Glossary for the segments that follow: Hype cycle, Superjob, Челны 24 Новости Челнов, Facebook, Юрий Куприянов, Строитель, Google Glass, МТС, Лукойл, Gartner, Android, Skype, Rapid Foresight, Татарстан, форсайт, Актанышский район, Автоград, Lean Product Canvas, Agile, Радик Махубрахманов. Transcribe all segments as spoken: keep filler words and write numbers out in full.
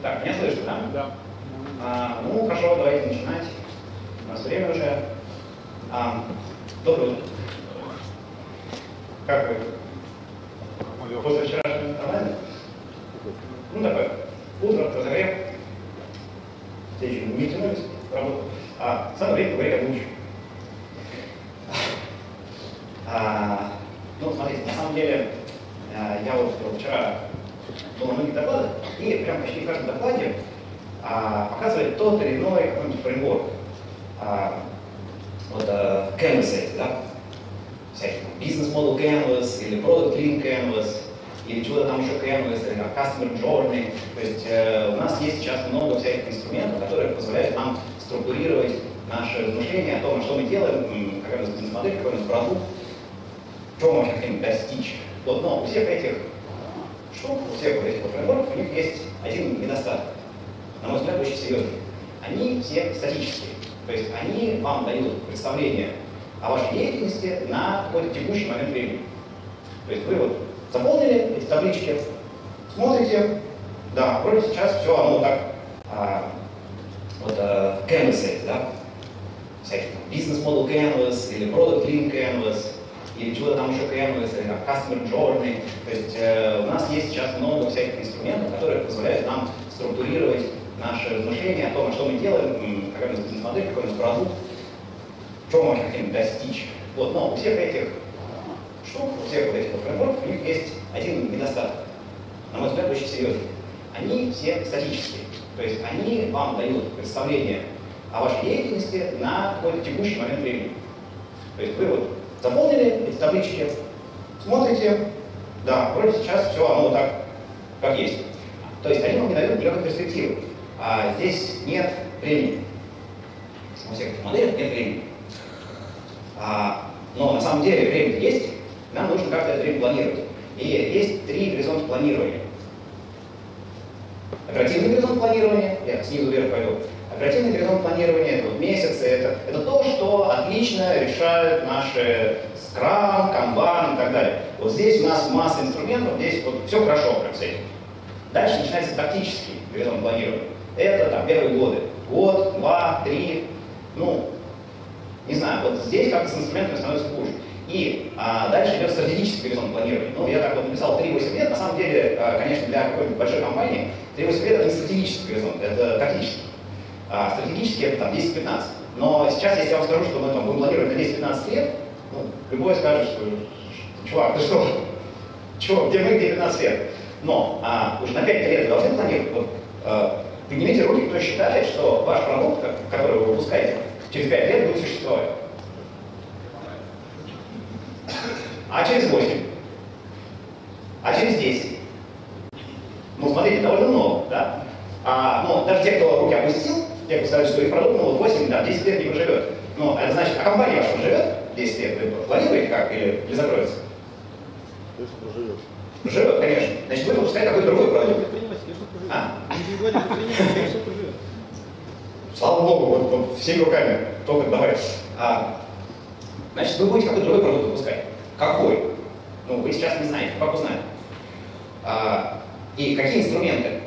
Так, меня слышно, да? Да. А, ну, хорошо, давайте начинать. У нас время уже. А, доброе утро. Как вы? После вчерашнего интернета? Ну, такое. Утро, разогрев. Все еще не тянулись, работу. А, самое время поговорить о будущем. А, ну, смотрите, на самом деле, я вот вчера было многие доклады, и прям почти в каждом докладе а, показывает тот или иной какой-нибудь фреймворк. А, вот а, canvas эти, да? Всякие там business model canvas, или product lean canvas, или чего-то там еще canvas, или customer journey. То есть э, у нас есть сейчас много всяких инструментов, которые позволяют нам структурировать наши размышления о том, что мы делаем, какая у нас бизнес-модель, какой у нас продукт, чего мы вообще хотим достичь. Вот, но у всех этих штук, у всех этих фреймворков, у них есть один недостаток, на мой взгляд, очень серьезный. Они все статические, то есть они вам дают представление о вашей деятельности на какой-то текущий момент времени. То есть вы вот заполнили эти таблички, смотрите, да, вроде сейчас все, оно так, а, вот а, canvas, да, всякие там business model canvas или product link canvas, или чего-то там еще canvas, или там customer journey. То есть э, у нас есть сейчас много всяких инструментов, которые позволяют нам структурировать наши размышления о том, что мы делаем, какая у нас бизнес-модель, какой у нас продукт, чего мы хотим достичь. Вот, но у всех этих штук, у всех вот этих фреймворков, у них есть один недостаток, на мой взгляд, очень серьезный. Они все статические, то есть они вам дают представление о вашей деятельности на какой-то текущий момент времени. То есть вы вот заполнили эти таблички, смотрите, да, вроде сейчас все оно так, как есть. То есть они вам не дают далекой перспективы. А здесь нет времени. У всех этих моделей нет времени. А, но на самом деле время есть, нам нужно как-то это время планировать. И есть три горизонта планирования. Оперативный горизонт планирования, я снизу вверх пойду. Оперативный горизонт планирования, это вот месяцы, это, это то, что отлично решают наши скрам, канбан и так далее. Вот здесь у нас масса инструментов, здесь вот все хорошо прям с этим. Дальше начинается тактический горизонт планирования. Это там первые годы. Год, два, три, ну, не знаю, вот здесь как-то с инструментами становится хуже. И а, дальше идет стратегический горизонт планирования. Ну, я так вот написал три-восемь лет, на самом деле, конечно, для какой-нибудь большой компании три-восемь лет это не стратегический горизонт, это тактический. А, стратегически это там десять-пятнадцать. Но сейчас, если я вам скажу, что мы там будем планировать на десять-пятнадцать лет, ну, любой скажет, что чувак, ты что? Чего? Где мы, где пятнадцать лет? Но а, уже на пять лет вы должны планировать. Вот, а, поднимите руки, кто считает, что ваш продукт, который вы выпускаете, через пять лет будет существовать. А через восемь? А через десять? Ну, смотрите, довольно много, да? А, ну, даже те, кто руки опустил, те, кто сказали, что их продукт, ну, вот восемь, да, десять лет не проживет. Ну, это значит, а компания ваша проживет десять лет? Вы планируете как? Или, или закроется? Если проживет. Проживет, конечно. Значит, вы выпускаете какой-то другой продукт. А? Слава Богу, вот, вот всеми руками, только давай. А, значит, вы будете какой-то другой продукт выпускать. Какой? Ну, вы сейчас не знаете, как узнать. А, и какие инструменты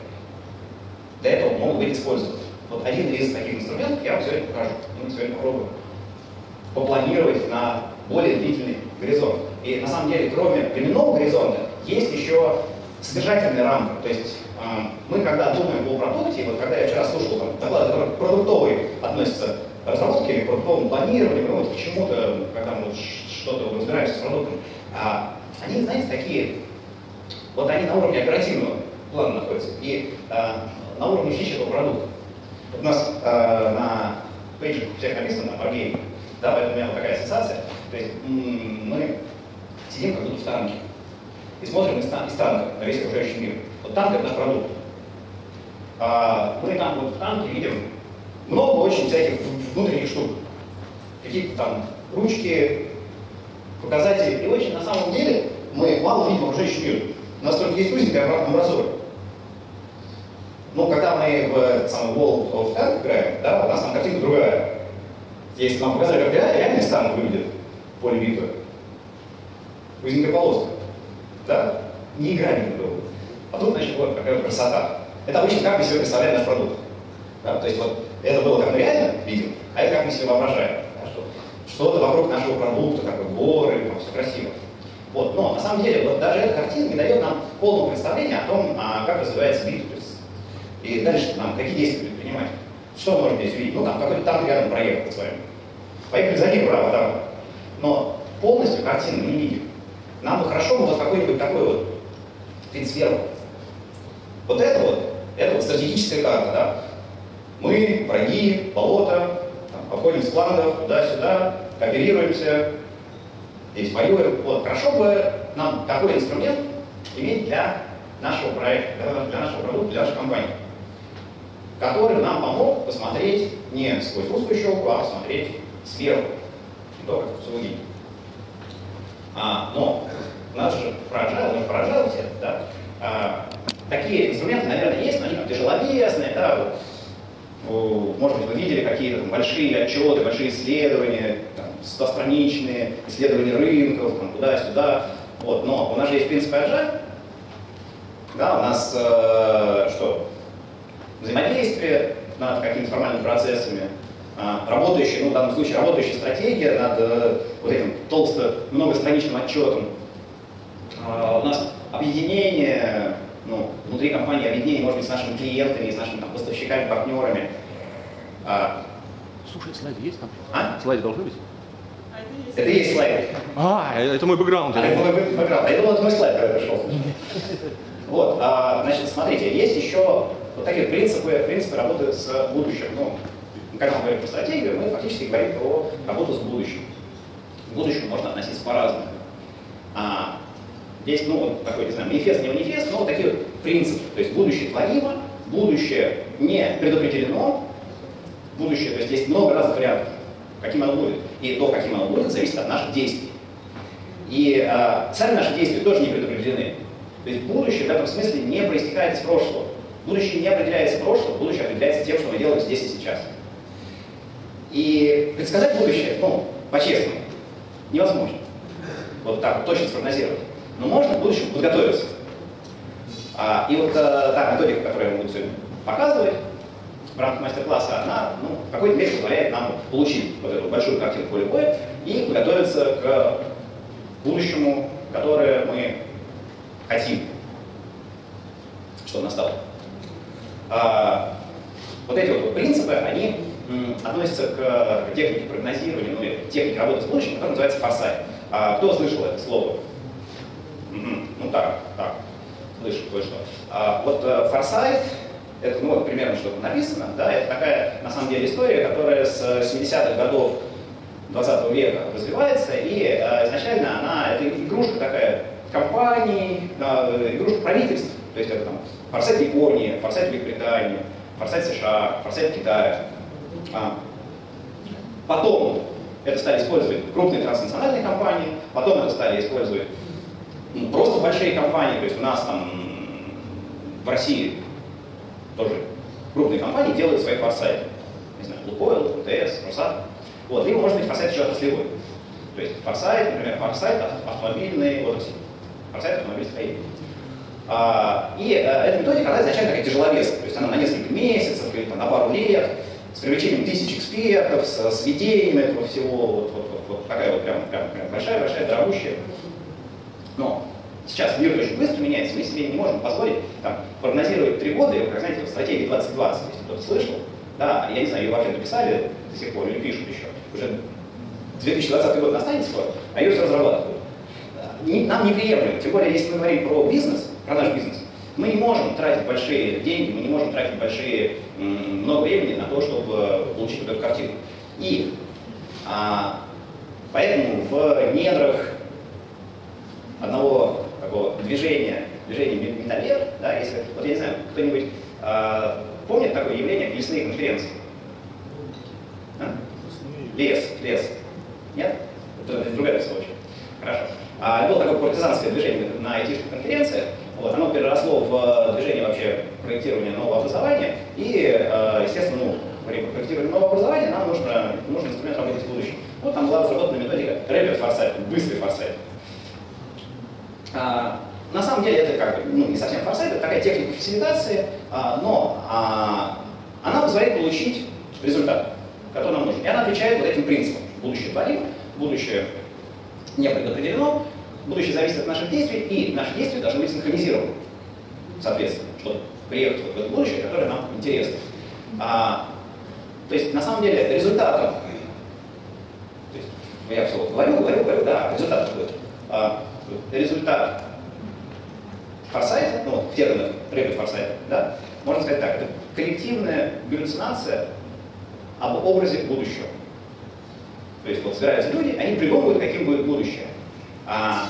для этого могут быть использованы? Вот один из таких инструментов я вам сегодня покажу. Мы сегодня попробуем попланировать на более длительный горизонт. И на самом деле, кроме временного горизонта, есть еще содержательные рамки. То есть э, мы, когда думаем о продукте, вот когда я вчера слушал там доклады, которые к продуктовой относятся к разработке или к продуктовому планированию, ну, вот к чему-то, когда мы что-то разбираемся с продуктом, э, они, знаете, такие, вот они на уровне оперативного плана находятся. И, э, на уровне фичи этого продукта. Вот у нас э, на пейджах у всех написано на баргейме, да, поэтому у меня вот такая ассоциация. То есть м-м, мы сидим как будто в танке и смотрим из, из танка на весь окружающий мир. Вот танк — это наш продукт. А, мы там вот в танке видим много очень всяких внутренних штук. Какие-то там ручки, показатели. И очень на самом деле мы мало видим окружающий мир. У нас только есть узенькая обратная разора. Но когда мы в самый World of Tanks играем, да, у нас там картинка другая. Если нам показали, как реальный танк выглядит в поле битвы, узенькая полоска, да, не играли не было. А тут, значит, вот какая красота. Это обычно как мы себе представляем наш продукт. Да? То есть вот это было как мы реально видим, а это как мы себе воображаем. Да? Что-то вокруг нашего продукта, как бы горы, там, все красиво. Вот. Но на самом деле вот даже эта картина не дает нам полного представления о том, а, как развивается битва. И дальше нам какие действия предпринимать. Что можно здесь увидеть? Ну там какой-то танк рядом проехал с вами. Поехали за ним, браво, там. Но полностью картину мы не видим. Нам бы хорошо бы вот какой-нибудь такой вот тридцать первый. Вот это вот, это вот стратегическая карта, да? Мы, враги, болото, там, обходим с флангов, туда-сюда, кооперируемся, здесь воюем. Вот, хорошо бы нам такой инструмент иметь для нашего проекта, для нашего продукта, для нашей компании, который нам помог посмотреть не сквозь узкую щелку, а посмотреть сверху, то, как в психологии. А, но у нас же поражало, мы поражало все, да? А, такие инструменты, наверное, есть, но они тяжеловесные, да? Вот, может быть, вы видели какие-то большие отчеты, большие исследования, стостраничные исследования рынков, туда-сюда, вот, но у нас же есть принцип agile, да, у нас э, что? Взаимодействие над какими-то формальными процессами, э, работающие, ну в данном случае работающая стратегия над э, вот этим толсто многостраничным отчетом. Э, у нас объединение, ну, внутри компании объединение, может быть, с нашими клиентами, с нашими там, поставщиками, партнерами. А... Слушай, слайды есть там? А? Слайды должны быть? Это и есть слайды. А, это мой бэкграунд. А, это мой бэкграунд. А я думал, это мой слайд, когда пришел. Вот, а, значит, смотрите, есть еще вот такие принципы, принципы работы с будущим. Ну, когда мы говорим про стратегию, мы фактически говорим про работу с будущим. К будущему можно относиться по-разному. А, здесь, ну, такой, не знаю, манифест, не манифест, но такие вот принципы. То есть будущее творимо, будущее не предопределено, будущее, то есть есть много разных вариантов, каким оно будет. И то, каким оно будет, зависит от наших действий. И а, сами наши действия тоже не предопределены. То есть будущее в этом смысле не проистекает из прошлого. Будущее не определяется прошлым, будущее определяется тем, что мы делаем здесь и сейчас. И предсказать будущее, ну, по-честному, невозможно. Вот так, точно спрогнозировать. Но можно к будущему подготовиться. А, и вот а, та методика, которую я буду сегодня показывать в рамках мастер-класса, она, ну, в какой-то мере позволяет нам получить вот эту большую картину поля боя и подготовиться к будущему, которое мы хотим, что настало. А, вот эти вот принципы, они м, относятся к, к технике прогнозирования, ну или технике работы с будущим, которая называется форсайт. А, кто слышал это слово? М-м, ну так, так, слышал кое-что. А, вот форсайт, это ну, вот, примерно что-то написано, да, это такая на самом деле история, которая с семидесятых годов двадцатого века развивается, и а, изначально она, это игрушка такая, компаний, да, игрушек правительств, то есть это там форсайт Японии, форсайт Великобритании, форсайт США, форсайт Китая. А. Потом это стали использовать крупные транснациональные компании, потом это стали использовать ну, просто большие компании, то есть у нас там в России тоже крупные компании делают свои форсайты, не знаю, Лукойл, МТС, Росат, вот, либо может быть форсайт еще отраслевой, то есть форсайт, например, форсайт автомобильной отрасли. Процент автомобильстроения. А, и а, эта методика, она изначально такая тяжеловесная, то есть она на несколько месяцев или там, на пару лет, с привлечением тысяч экспертов, с сведением этого всего, вот, вот, вот, вот такая вот прям, прям, прям большая-большая, дорогущая. Но сейчас мир очень быстро меняется, мы себе не можем позволить там, прогнозировать три года, как знаете, в стратегии двадцать двадцать, если кто-то слышал, да, я не знаю, ее вообще написали до сих пор или пишут еще, уже две тысячи двадцатый год настанет скоро, а ее все разрабатывают. Нам неприемлемо, тем более, если мы говорим про бизнес, про наш бизнес, мы не можем тратить большие деньги, мы не можем тратить большие, много времени на то, чтобы получить эту картину. И а, поэтому в недрах одного такого движения, движения метавер, да, если, вот я не знаю, кто-нибудь а, помнит такое явление, как лесные конференции? А? Лес, лес. Нет? Это другая случай. Хорошо. А, было такое партизанское движение на айтишных конференциях, вот, оно переросло в движение вообще проектирования нового образования, и, э, естественно, ну, при проектировании нового образования нам нужно, нужен инструмент работы с будущим. Вот там была разработана методика rapid foresight, быстрый форсайт. А, на самом деле это как бы ну, не совсем форсайт, это такая техника фасилитации, но она позволяет получить результат, который нам нужен. И она отвечает вот этим принципам. Будущее творим, будущее не предопределено, будущее зависит от наших действий, и наши действия должны быть синхронизированы, соответственно, чтобы приехать в это будущее, которое нам интересно. А, то есть, на самом деле, результатом, то есть, я все вот говорю, говорю, говорю, да, результат какой-то. А, результат форсайта, ну, в терминах Rapid Foresight, да, можно сказать так, это коллективная галлюцинация об образе будущего. То есть, вот собираются люди, они придумывают, каким будет будущее. А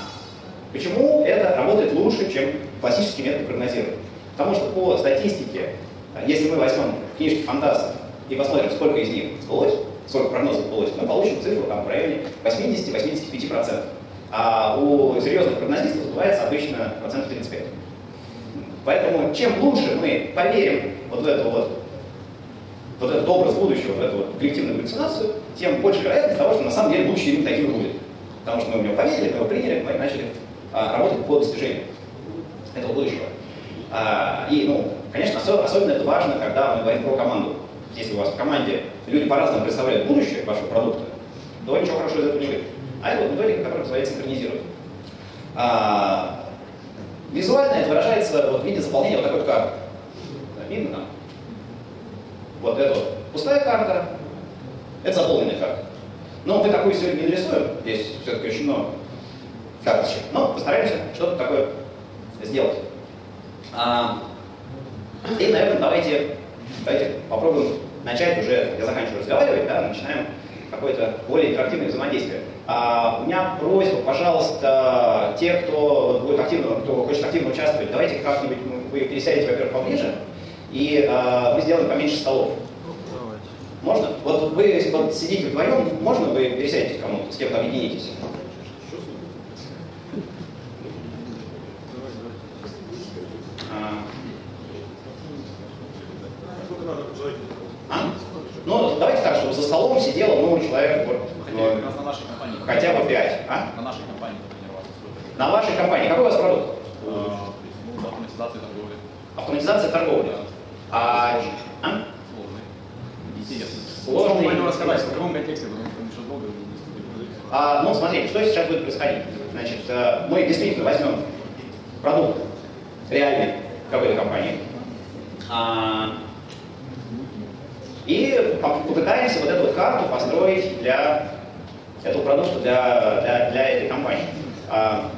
почему это работает лучше, чем классический метод прогнозирования? Потому что по статистике, если мы возьмем книжки фантастов и посмотрим, сколько из них сбылось, сколько прогнозов сбылось, мы получим цифру там, в районе восьмидесяти-восьмидесяти пяти процентов. А у серьезных прогнозистов сбывается обычно процентов тридцать пять. Поэтому чем лучше мы поверим вот в эту вот вот этот образ будущего, вот эту вот коллективную галлюцинацию, тем больше вероятность того, что на самом деле будущее именно таким будет. Потому что мы в него поверили, мы его приняли, мы начали а, работать по достижению этого будущего. А, и, ну, конечно, осо- особенно это важно, когда мы говорим про команду. Если у вас в команде люди по-разному представляют будущее вашего продукта, то ничего хорошего из этого не выйдет. А это вот методика, которая позволяет синхронизировать. А, визуально это выражается вот, в виде заполнения вот такой вот карты. Видно нам? Вот это вот пустая карта, это заполненная карта. Но мы такую сегодня не нарисуем, здесь все-таки очень много карточек, но постараемся что-то такое сделать. А, и, наверное, давайте, давайте попробуем начать уже, я заканчиваю разговаривать, да, начинаем какое-то более интерактивное взаимодействие. А, у меня просьба, пожалуйста, те, кто будет активно, кто хочет активно участвовать, давайте как-нибудь вы пересядете, во-первых, поближе, и а, мы сделаем поменьше столов. Можно? Вот вы вот сидите вдвоем, можно вы пересядете к кому-то, с кем-то объединитесь? А? Ну, давайте так, чтобы за столом сидело много человек. Вот, хотя бы пять. А? На нашей компании. На вашей компании. Какой у вас продукт? Автоматизация торговли. Автоматизация торговли. А? а? Сложный. Могу рассказать, в каком контексте, потому что еще долго не студирует. А, ну, смотрите, что сейчас будет происходить. Значит, мы действительно возьмем продукт реальный какой-то компании а, и попытаемся вот эту вот карту построить для этого продукта, для, для, для этой компании. А,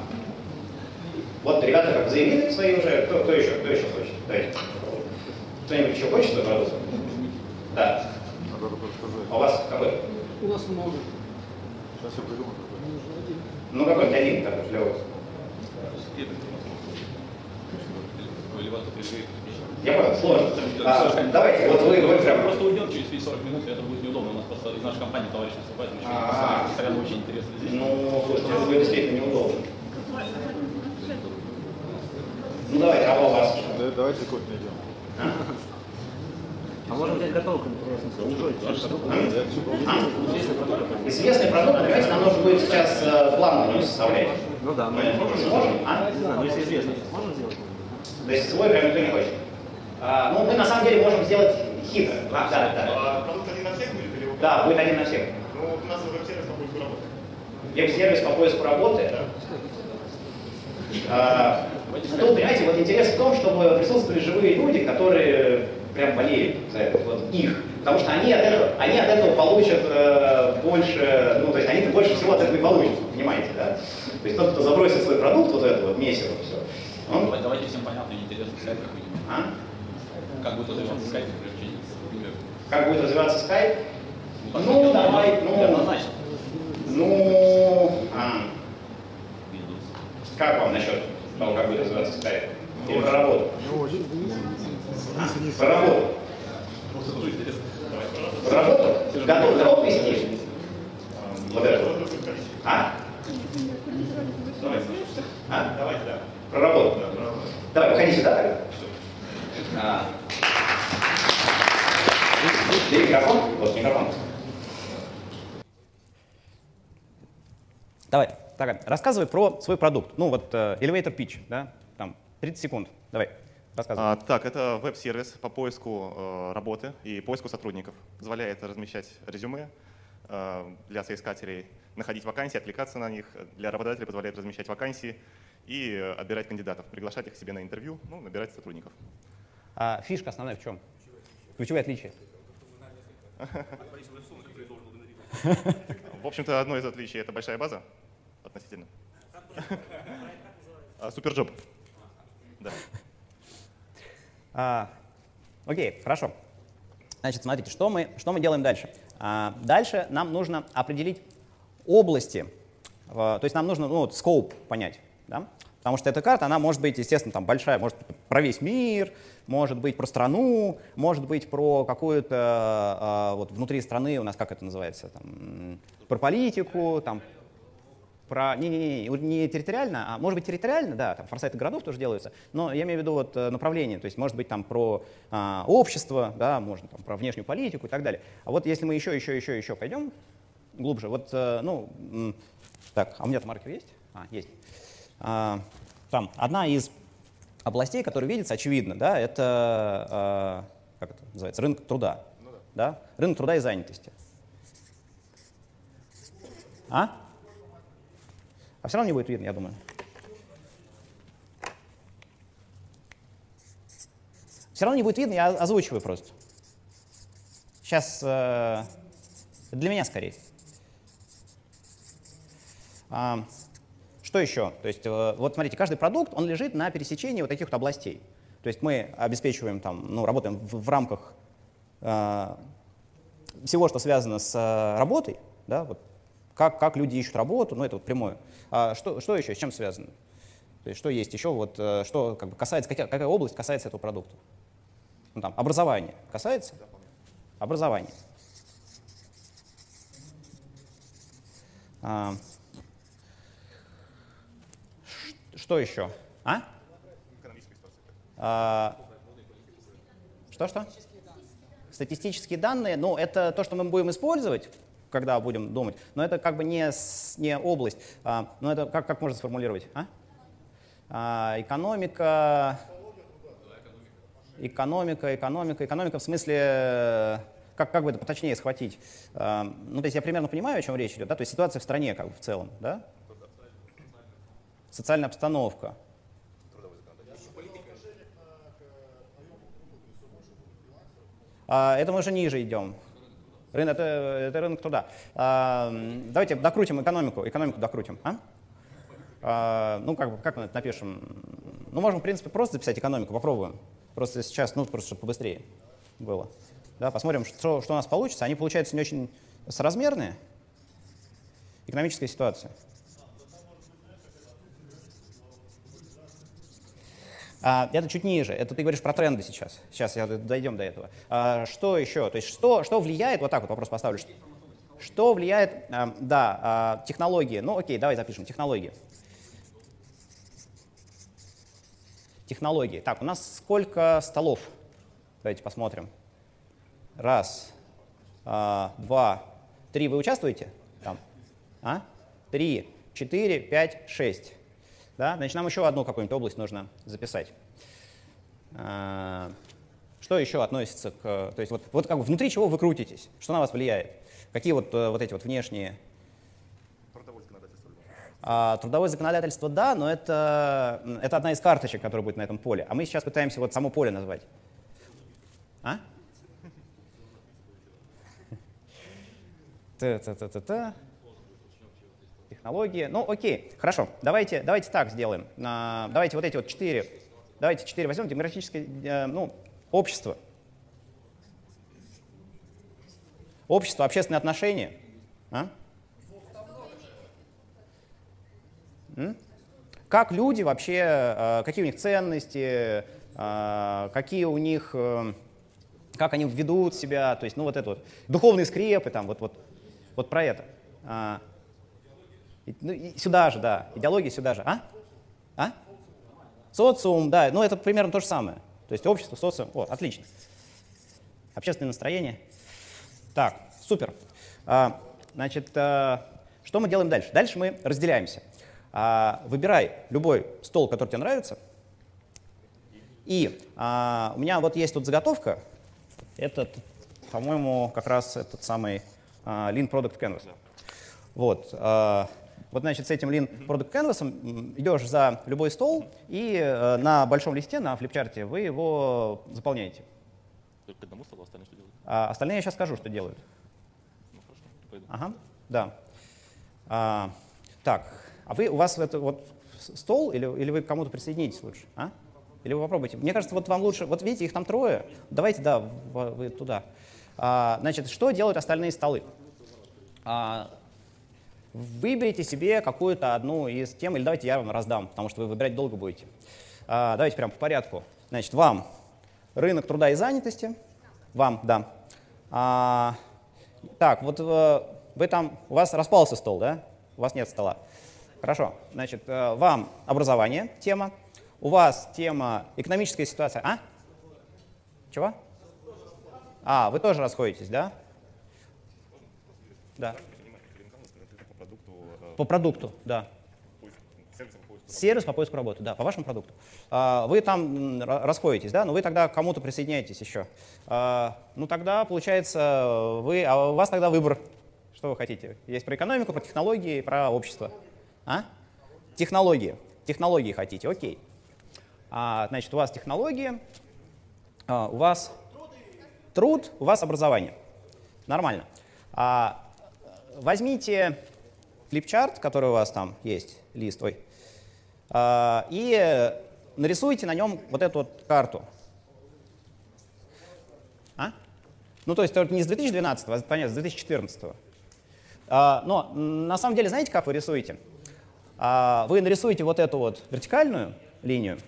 вот ребята как заявили свои уже. Кто, кто еще? Кто еще хочет? Давайте. Кто-нибудь еще хочет свой продукт? Да. А у вас какой? У нас много. Сейчас я придумал. Ну какой-то один, так, для вас. Я понял, сложно. А, давайте, вот вы, вы прям... Просто уйдем через сорок минут, и это будет неудобно. У нас просто из нашей компании товарищ выступает. А, прям очень интересно здесь. Ну, слушайте, это будет действительно неудобно. Ну давайте, а у вас? Давайте кофе найдем. А можем взять готовку, например. Известный продукт, понимаете, нам нужно будет сейчас план составлять. Ну да, мы сможем. А? Ну если известно, можем сделать. То есть свой прям никто не хочет. Ну, мы на самом деле можем сделать хитро. Да, да. Продукт один на всех будет или? Да, будет один на всех. Ну вот у нас веб-сервис по поиску работы. Веб-сервис по поиску работы. Тут, понимаете, вот интерес в том, чтобы присутствовали живые люди, которые прям болеют за это, вот их. Потому что они от этого, они от этого получат э, больше, ну, то есть они-то больше всего от этого и получат, понимаете, да? То есть тот, кто забросит свой продукт, вот это вот, месиво, все. Он... Давайте, давайте всем понятно, интересно, Skype какой-нибудь. А? Как будет развиваться Skype, например? Как будет развиваться Skype? Ну, ну давай, ну... Однозначно. Ну... А. Как вам насчет того, как будет развиваться Skype? Или про работу? Про работу. Про работу? Готов, готов вести? А? А? Давайте, да. Про работу. Давай, выходи сюда тогда. А. Где микрофон? Вот микрофон. Давай, так, рассказывай про свой продукт. Ну вот, elevator pitch, да? Там, тридцать секунд. Давай. А, так, это веб-сервис по поиску э, работы и поиску сотрудников. Позволяет размещать резюме э, для соискателей, находить вакансии, откликаться на них. Для работодателей позволяет размещать вакансии и э, отбирать кандидатов, приглашать их к себе на интервью, ну, набирать сотрудников. А фишка основная в чем? Ключевые отличия. В общем-то, одно из отличий — это большая база относительно. Superjob. Да. А, окей, хорошо. Значит, смотрите, что мы, что мы делаем дальше. А, дальше нам нужно определить области, а, то есть нам нужно, ну, scope понять, да? Потому что эта карта, она может быть, естественно, там большая, может быть про весь мир, может быть про страну, может быть про какую-то, а, вот внутри страны у нас, как это называется, там, про политику, там, про… Не-не-не, не территориально, а может быть территориально, да, там форсайты городов тоже делаются, но я имею в виду вот направление, то есть может быть там про а, общество, да, можно там про внешнюю политику и так далее. А вот если мы еще, еще, еще, еще пойдем глубже, вот, ну, так, а у меня-то маркер есть? А, есть. А, там одна из областей, которая видится, очевидно, да, это, а, как это называется, рынок труда, ну, да. Да? Рынок труда и занятости. А? А все равно не будет видно, я думаю. Все равно не будет видно, я озвучиваю просто. Сейчас э, для меня скорее. А, что еще? То есть, э, вот смотрите, каждый продукт, он лежит на пересечении вот таких вот областей. То есть мы обеспечиваем, там, ну, работаем в, в рамках э, всего, что связано с э, работой, да, вот. Как, как люди ищут работу, ну это вот прямое. А что, что еще, с чем связано? То есть что есть еще, вот, что как бы касается, какая, какая область касается этого продукта? Ну, там, образование касается? Да, образование. А, что еще? А? А что, что? Статистические данные, ну это то, что мы будем использовать, когда будем думать, но это как бы не, не область, а, но это как, как можно сформулировать? А? А, экономика, экономика, экономика, экономика в смысле, как, как бы это поточнее схватить? А, ну, то есть я примерно понимаю, о чем речь идет, да? То есть ситуация в стране как бы в целом, да? Социальная обстановка. А, это мы уже ниже идем. Рынок, это, это рынок труда. А, давайте докрутим экономику, экономику докрутим. А? А, ну, как, как мы это напишем? Ну, можем, в принципе, просто записать экономику, попробуем. Просто сейчас, ну, просто чтобы побыстрее было. Да, посмотрим, что, что у нас получится. Они, получаются не очень соразмерные. Экономическая ситуация. Uh, это чуть ниже. Это ты говоришь про тренды сейчас. Сейчас я, дойдем до этого. Uh, что еще? То есть что, что влияет, вот так вот вопрос поставлю, что, что влияет, uh, да, uh, технологии. Ну окей, давай запишем, технологии. Технологии. Так, у нас сколько столов? Давайте посмотрим. Раз, uh, два, три. Вы участвуете? Там. А? Три, четыре, пять, шесть. Да? Значит, нам еще одну какую-нибудь область нужно записать. Что еще относится к… То есть вот, вот как бы внутри чего вы крутитесь? Что на вас влияет? Какие вот, вот эти вот внешние… Трудовое законодательство. А, трудовое законодательство, да, но это, это одна из карточек, которая будет на этом поле. А мы сейчас пытаемся вот само поле назвать. А? Та-та-та-та-та. Технологии. Ну, окей, хорошо. Давайте, давайте так сделаем. А, давайте вот эти вот четыре. Давайте четыре возьмем. Демографическое, э, ну, общество. Общество, общественные отношения. А? Как люди вообще, какие у них ценности, какие у них, как они ведут себя, то есть, ну, вот это вот. Духовные скрепы, там, вот, вот, вот про это. Ну, и сюда же, да. Идеология сюда же. А? А? Социум, да. Ну, это примерно то же самое. То есть общество, социум. О, отлично. Общественное настроение. Так, супер. А, значит, а, что мы делаем дальше? Дальше мы разделяемся. А, выбирай любой стол, который тебе нравится. И а, у меня вот есть тут заготовка. Это, по-моему, как раз этот самый а, Lean Product Canvas. Вот, а, вот, значит, с этим Lean Product Canvas идешь за любой стол, и а, на большом листе, на флипчарте, вы его заполняете. Только к одному столу, а остальные что делают? А, остальные я сейчас скажу, что делают. Ну, хорошо, пойду. Ага, да. А, так, а вы, у вас это вот стол, или, или вы к кому-то присоединитесь лучше? А? Или вы попробуйте? Мне кажется, вот вам лучше. Вот видите, их там трое. Давайте, да, вы туда. А, значит, что делают остальные столы? А, выберите себе какую-то одну из тем, или давайте я вам раздам, потому что вы выбирать долго будете. А, давайте прям по порядку. Значит, вам рынок труда и занятости. Вам, да. А, так, вот вы там, у вас распался стол, да? У вас нет стола. Хорошо. Значит, вам образование, тема. У вас тема экономическая ситуация. А? Чего? А, вы тоже расходитесь, да? Да. По продукту, да. Сервис по поиску работы, да, по вашему продукту. Вы там расходитесь, да, но вы тогда к кому-то присоединяетесь еще. Ну тогда, получается, вы, а у вас тогда выбор, что вы хотите. Есть про экономику, про технологии, про общество. А? Технологии. Технологии хотите, окей. А, значит, у вас технологии, а, у вас труд, у вас образование. Нормально. А, возьмите флипчарт, который у вас там есть, лист, ой, а, и нарисуйте на нем вот эту вот карту. А? Ну, то есть не с две тысячи двенадцатого, а понятно, с две тысячи четырнадцатого. А, но на самом деле, знаете, как вы рисуете? А, вы нарисуете вот эту вот вертикальную линию.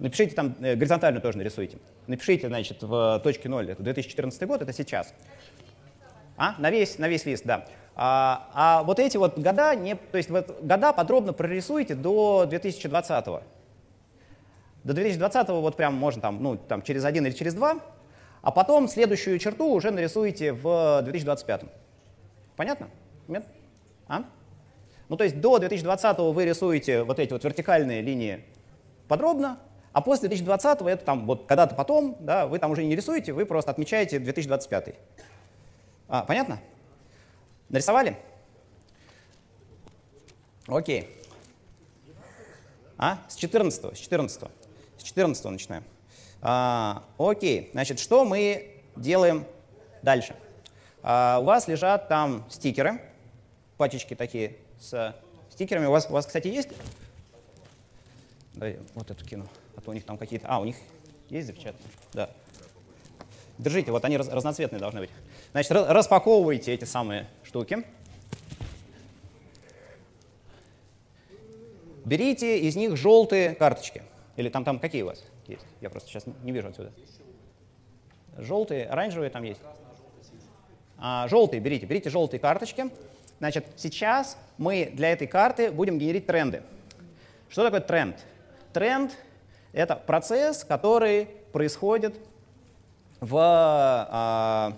Напишите там, горизонтальную тоже нарисуйте. Напишите, значит, в точке ноль, это две тысячи четырнадцатый год, это сейчас. А? На весь, на весь лист, да. А, а вот эти вот года, не, то есть вот года подробно прорисуйте до две тысячи двадцатого. До две тысячи двадцатого вот прям можно там, ну, там через один или через два, а потом следующую черту уже нарисуете в две тысячи двадцать пятом. Понятно? Нет? А? Ну, то есть до две тысячи двадцатого вы рисуете вот эти вот вертикальные линии подробно, а после две тысячи двадцатого, это там вот когда-то потом, да, вы там уже не рисуете, вы просто отмечаете две тысячи двадцать пятый. А, понятно? Нарисовали? Окей. А? С четырнадцатого, с четырнадцатого. С четырнадцатого начинаем. А, окей. Значит, что мы делаем дальше? А, у вас лежат там стикеры, пачечки такие с стикерами. У вас, у вас, кстати, есть? Дай вот эту кину. А то у них там какие-то… А, у них есть запечатанные? Да. Держите, вот они раз, разноцветные должны быть. Значит, распаковывайте эти самые штуки. Берите из них желтые карточки. Или там, там какие у вас есть? Я просто сейчас не вижу отсюда. Желтые, оранжевые там есть. А, желтые берите, берите желтые карточки. Значит, сейчас мы для этой карты будем генерить тренды. Что такое тренд? Тренд — это процесс, который происходит в, а,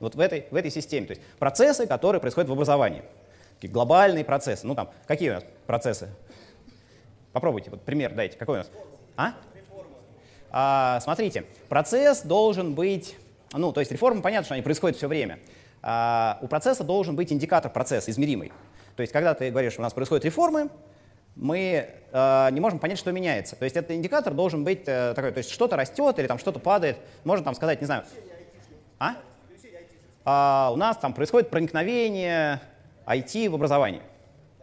вот в, этой, в этой системе. То есть процессы, которые происходят в образовании. Такие глобальные процессы. Ну там, какие у нас процессы? Попробуйте, вот пример дайте. Какой у нас? А? А, смотрите, процесс должен быть… Ну, то есть реформы, понятно, что они происходят все время. А, у процесса должен быть индикатор процесса, измеримый. То есть когда ты говоришь, у нас происходят реформы, мы э, не можем понять, что меняется. То есть этот индикатор должен быть э, такой, то есть что-то растет или там что-то падает. Можно там сказать, не знаю, а? А, у нас там происходит проникновение ай ти в образование.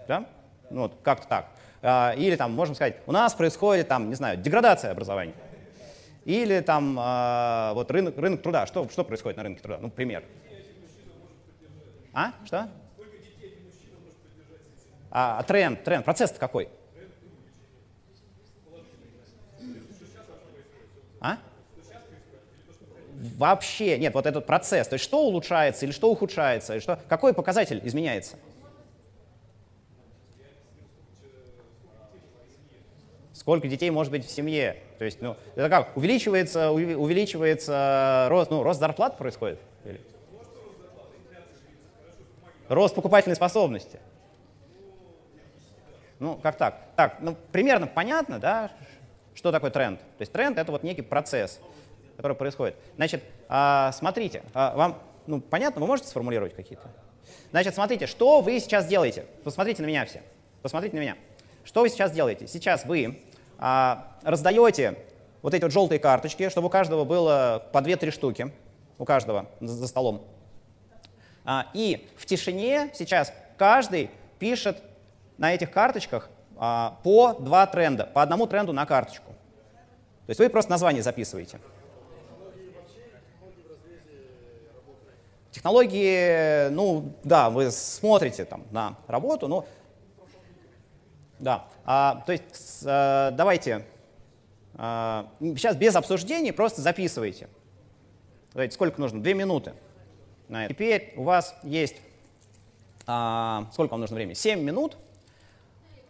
Да? Ну, вот, как-то так. А, или там можем сказать, у нас происходит там, не знаю, деградация образования. Или там э, вот рынок, рынок труда. Что, что происходит на рынке труда? Ну, пример. А? Что? А, тренд, тренд, процесс-то какой? А? Вообще, нет, вот этот процесс, то есть что улучшается или что ухудшается, или что, какой показатель изменяется? Сколько детей может быть в семье? То есть, ну, это как, увеличивается, увеличивается рост, ну, рост зарплат происходит? Или? Рост покупательной способности. Ну, как так? Так, ну, примерно понятно, да? Что такое тренд? То есть тренд — это вот некий процесс, который происходит. Значит, смотрите, вам ну, понятно, вы можете сформулировать какие-то? Значит, смотрите, что вы сейчас делаете? Посмотрите на меня все. Посмотрите на меня. Что вы сейчас делаете? Сейчас вы раздаете вот эти вот желтые карточки, чтобы у каждого было по две-три штуки, у каждого за столом. И в тишине сейчас каждый пишет на этих карточках по два тренда, по одному тренду на карточку. То есть вы просто название записываете. Технологии, ну да, вы смотрите там на работу, но да, а, то есть а, давайте а, сейчас без обсуждений просто записывайте. Давайте, сколько нужно? Две минуты. Теперь у вас есть, а, сколько вам нужно времени? Семь минут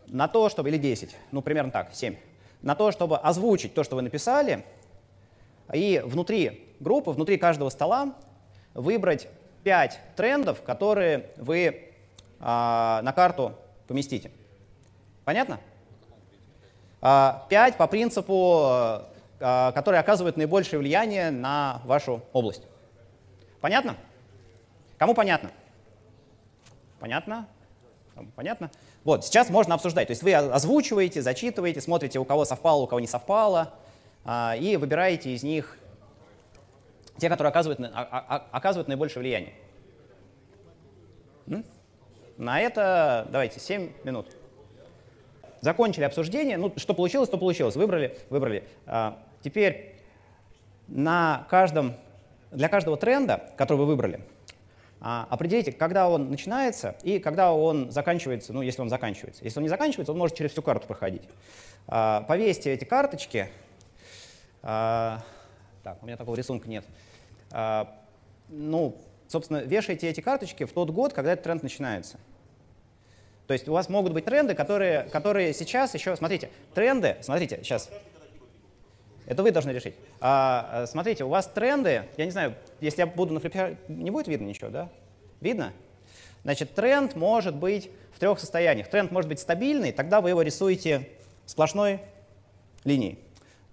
на то, чтобы, или десять, ну примерно так, семь, на то, чтобы озвучить то, что вы написали, и внутри группы, внутри каждого стола выбрать пять трендов, которые вы а, на карту поместите. Понятно? пять по принципу, который оказывает наибольшее влияние на вашу область. Понятно? Кому понятно? Понятно? Понятно? Вот, сейчас можно обсуждать. То есть вы озвучиваете, зачитываете, смотрите, у кого совпало, у кого не совпало, и выбираете из них те, которые оказывают, оказывают наибольшее влияние. На это давайте семь минут. Закончили обсуждение, ну что получилось, то получилось, выбрали, выбрали. Теперь на каждом, для каждого тренда, который вы выбрали, определите, когда он начинается и когда он заканчивается, ну если он заканчивается. Если он не заканчивается, он может через всю карту проходить. Повесьте эти карточки. Так, у меня такого рисунка нет. Ну, собственно, вешайте эти карточки в тот год, когда этот тренд начинается. То есть у вас могут быть тренды, которые, которые сейчас еще… Смотрите, тренды… Смотрите, сейчас. Это вы должны решить. А, смотрите, у вас тренды… Я не знаю, если я буду на флипчарте, не будет видно ничего, да? Видно? Значит, тренд может быть в трех состояниях. Тренд может быть стабильный, тогда вы его рисуете сплошной линией.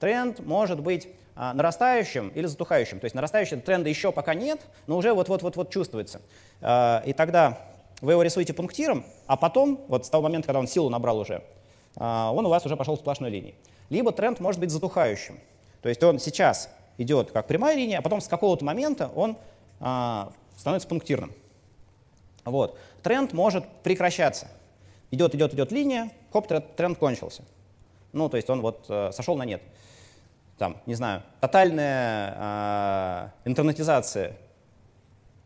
Тренд может быть а, нарастающим или затухающим. То есть нарастающего тренда еще пока нет, но уже вот-вот-вот чувствуется. А, и тогда… Вы его рисуете пунктиром, а потом, вот с того момента, когда он силу набрал уже, он у вас уже пошел в сплошной линии. Либо тренд может быть затухающим. То есть он сейчас идет как прямая линия, а потом с какого-то момента он становится пунктирным. Вот. Тренд может прекращаться. Идет, идет, идет линия, хоп, тренд кончился. Ну, то есть он вот сошел на нет. Там, не знаю, тотальная интернетизация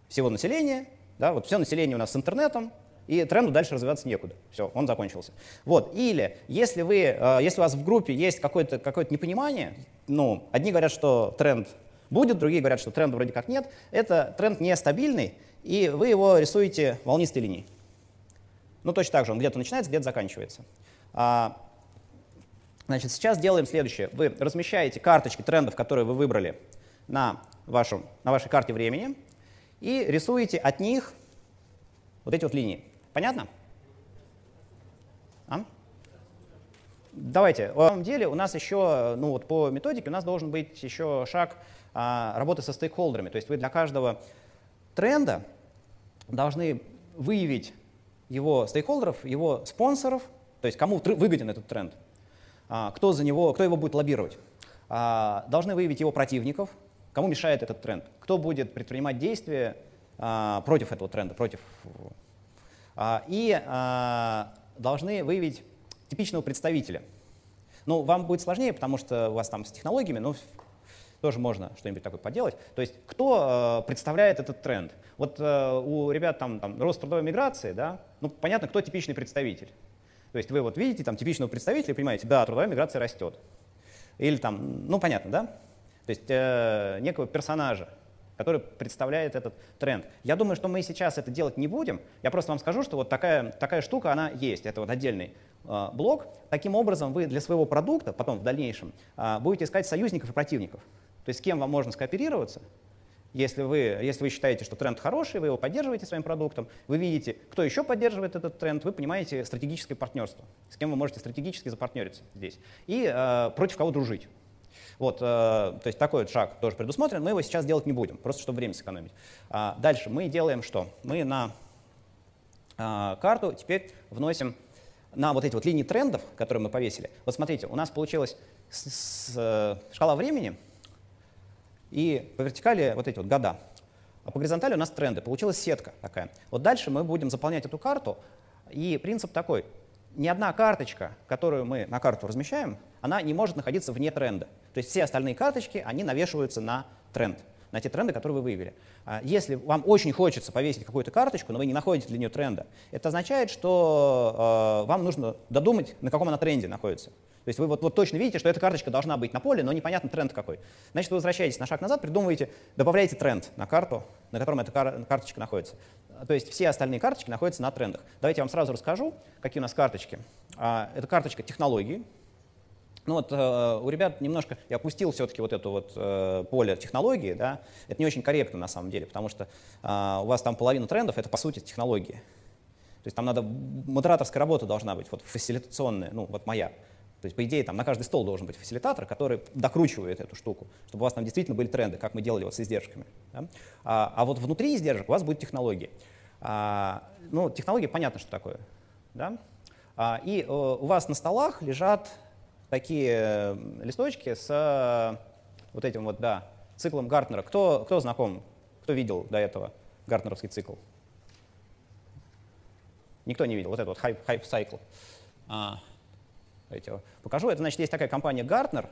всего населения. Да, вот все население у нас с интернетом, и тренду дальше развиваться некуда. Все, он закончился. Вот. Или если, вы, если у вас в группе есть какое-то какое-то непонимание, ну, одни говорят, что тренд будет, другие говорят, что тренда вроде как нет, это тренд нестабильный, и вы его рисуете волнистой линией. Ну, точно так же, он где-то начинается, где-то заканчивается. Значит, сейчас делаем следующее. Вы размещаете карточки трендов, которые вы выбрали на, вашем, на вашей карте времени, и рисуете от них вот эти вот линии. Понятно? А? Давайте. На самом деле у нас еще, ну вот по методике, у нас должен быть еще шаг а, работы со стейкхолдерами. То есть вы для каждого тренда должны выявить его стейкхолдеров, его спонсоров, то есть кому выгоден этот тренд, а, кто за него, кто его будет лоббировать. А, должны выявить его противников. Кому мешает этот тренд? Кто будет предпринимать действия а, против этого тренда? Против? А, и а, должны выявить типичного представителя. Ну, вам будет сложнее, потому что у вас там с технологиями, ну, тоже можно что-нибудь такое поделать. То есть кто а, представляет этот тренд? Вот а, у ребят там, там рост трудовой миграции, да? Ну, понятно, кто типичный представитель. То есть вы вот видите там типичного представителя и понимаете, да, трудовая миграция растет. Или там, ну, понятно, да? То есть э, некого персонажа, который представляет этот тренд. Я думаю, что мы сейчас это делать не будем. Я просто вам скажу, что вот такая, такая штука, она есть. Это вот отдельный э, блок. Таким образом вы для своего продукта потом в дальнейшем э, будете искать союзников и противников. То есть с кем вам можно скооперироваться, Если вы, если вы считаете, что тренд хороший, вы его поддерживаете своим продуктом, вы видите, кто еще поддерживает этот тренд, вы понимаете стратегическое партнерство, с кем вы можете стратегически запартнериться здесь и э, против кого дружить. Вот, э, то есть такой вот шаг тоже предусмотрен, мы его сейчас делать не будем, просто чтобы время сэкономить. А дальше мы делаем что? Мы на э, карту теперь вносим на вот эти вот линии трендов, которые мы повесили. Вот смотрите, у нас получилась с, с, шкала времени, и по вертикали вот эти вот года, а по горизонтали у нас тренды. Получилась сетка такая. Вот дальше мы будем заполнять эту карту, и принцип такой. Ни одна карточка, которую мы на карту размещаем, она не может находиться вне тренда. То есть все остальные карточки, они навешиваются на тренд, на те тренды, которые вы выявили. Если вам очень хочется повесить какую-то карточку, но вы не находите для нее тренда, это означает, что вам нужно додумать, на каком она тренде находится. То есть вы вот, вот точно видите, что эта карточка должна быть на поле, но непонятно тренд какой. Значит, вы возвращаетесь на шаг назад, придумываете, добавляете тренд на карту, на котором эта кар- карточка находится. То есть все остальные карточки находятся на трендах. Давайте я вам сразу расскажу, какие у нас карточки. А, это карточка технологии. Ну вот э, у ребят немножко я опустил все-таки вот это вот э, поле технологии. Да? Это не очень корректно на самом деле, потому что э, у вас там половина трендов — это по сути технологии. То есть там надо, модераторская работа должна быть, вот фасилитационная, ну вот моя. То есть, по идее, там на каждый стол должен быть фасилитатор, который докручивает эту штуку, чтобы у вас там действительно были тренды, как мы делали вот с издержками. Да? А, а вот внутри издержек у вас будут технологии. А, ну, технологии понятно, что такое. Да? А, и о, у вас на столах лежат такие листочки с вот этим вот, да, циклом Гартнера. Кто, кто знаком, кто видел до этого гартнеровский цикл? Никто не видел. Вот этот вот Hype cycle. Покажу. Это, значит, есть такая компания Gartner,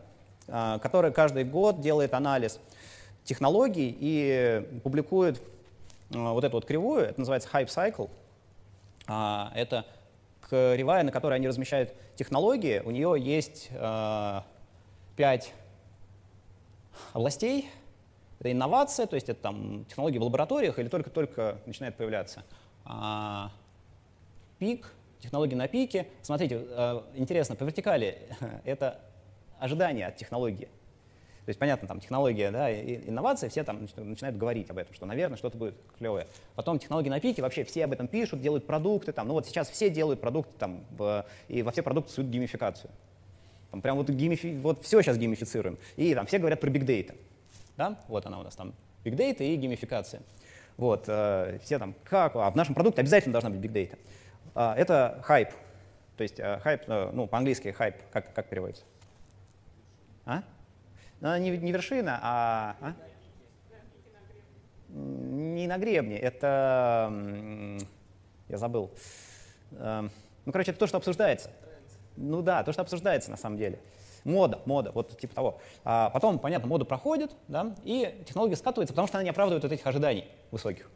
которая каждый год делает анализ технологий и публикует вот эту вот кривую. Это называется Hype cycle. Это кривая, на которой они размещают технологии. У нее есть пять областей. Это инновация, то есть это там технологии в лабораториях или только-только начинает появляться. Пик. Технологии на пике. Смотрите, интересно, по вертикали это ожидание от технологии. То есть, понятно, там технология, да, и инновации, все там начинают говорить об этом, что, наверное, что-то будет клевое. Потом технологии на пике, вообще все об этом пишут, делают продукты. Там, ну вот сейчас все делают продукты, там, и во все продукты суют геймификацию. Там прям вот, геймифи... вот все сейчас геймифицируем. И там все говорят про бигдейта. Да? Вот она у нас там, бигдейта и геймификация. Вот, все там, как, а в нашем продукте обязательно должна быть бигдейта. Uh, это хайп, то есть хайп, uh, uh, ну, по-английски хайп, как, как переводится? А? Ну, не, не вершина, а… а? Не на гребне, это… я забыл. Uh, ну, короче, это то, что обсуждается. Ну да, то, что обсуждается на самом деле. Мода, мода, вот типа того. Uh, потом, понятно, мода проходит, да, и технология скатывается, потому что она не оправдывает вот этих ожиданий высоких.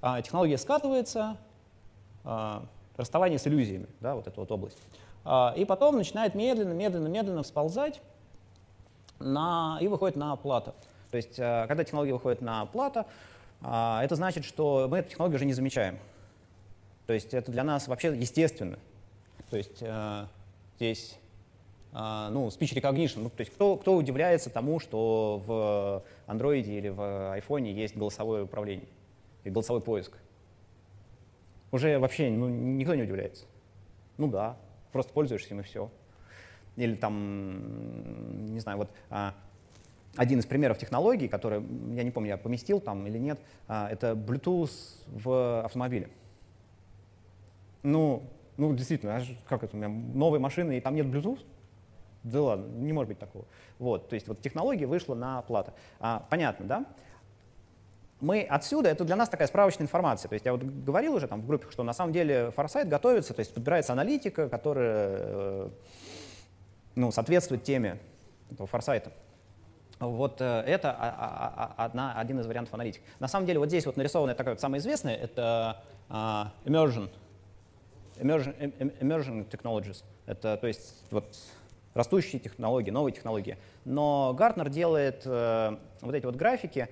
Uh, технология скатывается. Расставание с иллюзиями, да, вот эта вот область. И потом начинает медленно, медленно, медленно всползать на, и выходит на плато. То есть, когда технология выходит на плато, это значит, что мы эту технологию уже не замечаем. То есть, это для нас вообще естественно. То есть, здесь ну, speech recognition. Ну, то есть, кто, кто удивляется тому, что в Android или в айфоне есть голосовое управление и голосовой поиск? Уже вообще ну, никто не удивляется. Ну да, просто пользуешься им и все. Или там, не знаю, вот а, один из примеров технологий, который, я не помню, я поместил там или нет, а, это Bluetooth в автомобиле. Ну, ну действительно, как это, у меня новые машины и там нет Bluetooth? Да ладно, не может быть такого. Вот, то есть вот технология вышла на плато. А, понятно, да? Мы отсюда, это для нас такая справочная информация. То есть я вот говорил уже там в группе, что на самом деле Foresight готовится, то есть подбирается аналитика, которая ну, соответствует теме этого Foresight. Вот это одна, один из вариантов аналитики. На самом деле вот здесь вот нарисовано такая вот самая известная, это emerging, emerging, emerging technologies. Это то есть вот растущие технологии, новые технологии. Но Gartner делает вот эти вот графики,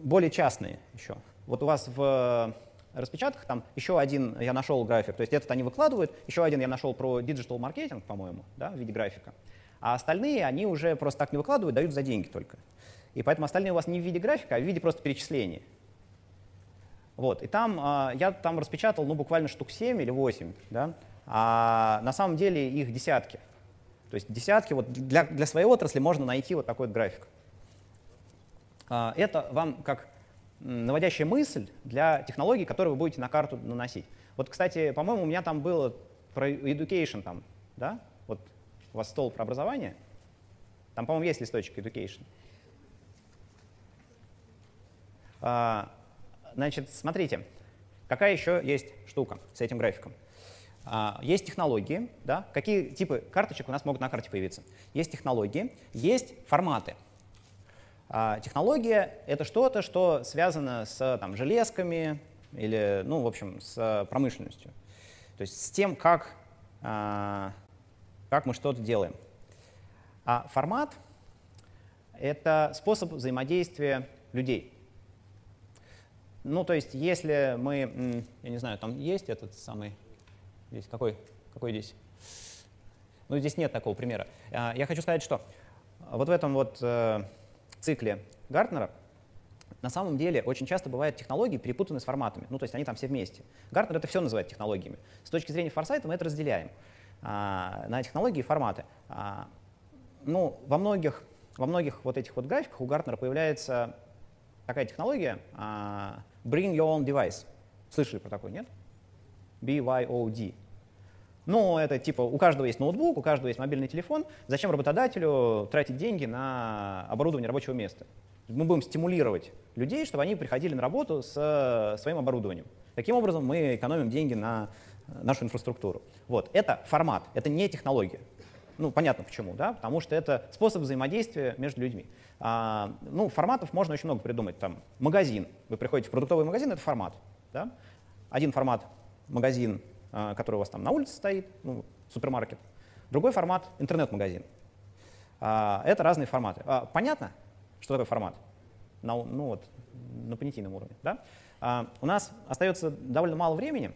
более частные еще. Вот у вас в распечатках там еще один я нашел график, то есть этот они выкладывают, еще один я нашел про диджитал маркетинг, по-моему, да, в виде графика, а остальные они уже просто так не выкладывают, дают за деньги только. и поэтому остальные у вас не в виде графика, а в виде просто перечислений. Вот. И там а, я там распечатал ну, буквально штук семь или восемь, да? А на самом деле их десятки. То есть десятки вот для, для своей отрасли можно найти вот такой вот график. А, это вам как наводящая мысль для технологий, которые вы будете на карту наносить. Вот, кстати, по-моему, у меня там было про education, там, да? Вот у вас стол про образование. Там, по-моему, есть листочек education. А, значит, смотрите, какая еще есть штука с этим графиком. А, есть технологии, да? Какие типы карточек у нас могут на карте появиться. Есть технологии, есть форматы. А, технология — это что-то, что связано с там, железками или, ну, в общем, с промышленностью. То есть с тем, как, а, как мы что-то делаем. А формат — это способ взаимодействия людей. Ну, то есть, если мы, я не знаю, там есть этот самый, здесь какой, какой здесь? Ну, здесь нет такого примера. Я хочу сказать, что вот в этом вот цикле Гартнера на самом деле очень часто бывают технологии, перепутаны с форматами. Ну, то есть, они там все вместе. Гартнер это все называет технологиями. С точки зрения Форсайта мы это разделяем на технологии и форматы. Ну, во многих, во многих вот этих вот графиках у Гартнера появляется такая технология uh, Bring Your Own Device. Слышали про такой, нет? би вай о ди. Ну, это типа у каждого есть ноутбук, у каждого есть мобильный телефон. Зачем работодателю тратить деньги на оборудование рабочего места? Мы будем стимулировать людей, чтобы они приходили на работу с своим оборудованием. Таким образом мы экономим деньги на нашу инфраструктуру. Вот. Это формат, это не технология. Ну, понятно почему, да? Потому что это способ взаимодействия между людьми. А, ну, форматов можно очень много придумать. Там, магазин. Вы приходите в продуктовый магазин, это формат. Да? Один формат — магазин, который у вас там на улице стоит, ну, супермаркет. Другой формат — интернет-магазин. А, это разные форматы. А, понятно, что такое формат? На, ну, вот, на понятийном уровне. Да? А, у нас остается довольно мало времени.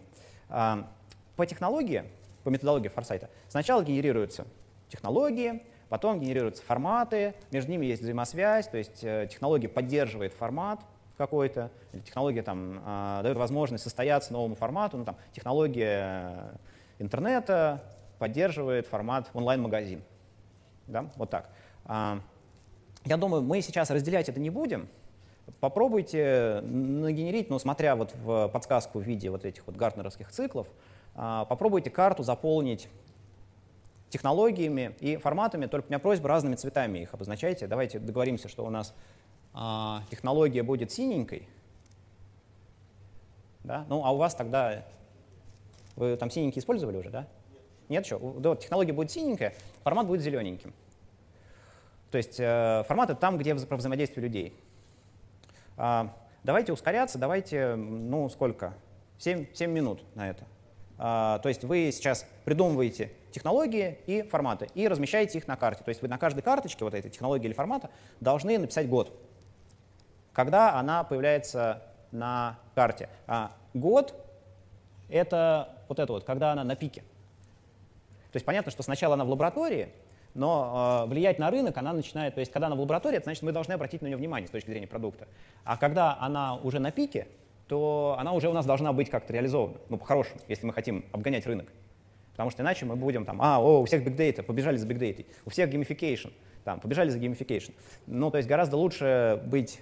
А, по технологии, по методологии Форсайта, сначала генерируется технологии, потом генерируются форматы, между ними есть взаимосвязь, то есть технология поддерживает формат какой-то, технология там, э, дает возможность состояться новому формату, ну, там, технология интернета поддерживает формат онлайн-магазин. Да? Вот так. Э, я думаю, мы сейчас разделять это не будем. Попробуйте нагенерить, ну, смотря вот в подсказку в виде вот этих вот гартнеровских циклов, э, попробуйте карту заполнить технологиями и форматами, только у меня просьба разными цветами их обозначайте. Давайте договоримся, что у нас э, технология будет синенькой, да? Ну, а у вас тогда… Вы там синенький использовали уже, да? Нет, еще? Да, вот, технология будет синенькая, формат будет зелененьким. То есть э, формат — это там, где про взаимодействие людей. Э, давайте ускоряться, давайте, ну, сколько? семь минут на это. Э, то есть вы сейчас придумываете технологии и форматы, и размещаете их на карте. То есть вы на каждой карточке вот этой технологии или формата должны написать год, когда она появляется на карте. А год — это вот это вот, когда она на пике. То есть понятно, что сначала она в лаборатории, но э, влиять на рынок она начинает… То есть когда она в лаборатории, это значит, мы должны обратить на нее внимание с точки зрения продукта. А когда она уже на пике, то она уже у нас должна быть как-то реализована, ну, по-хорошему, если мы хотим обгонять рынок. Потому что иначе мы будем там, а, о, у всех big data, побежали за big data, у всех gamification, там, побежали за gamification. Ну, то есть гораздо лучше быть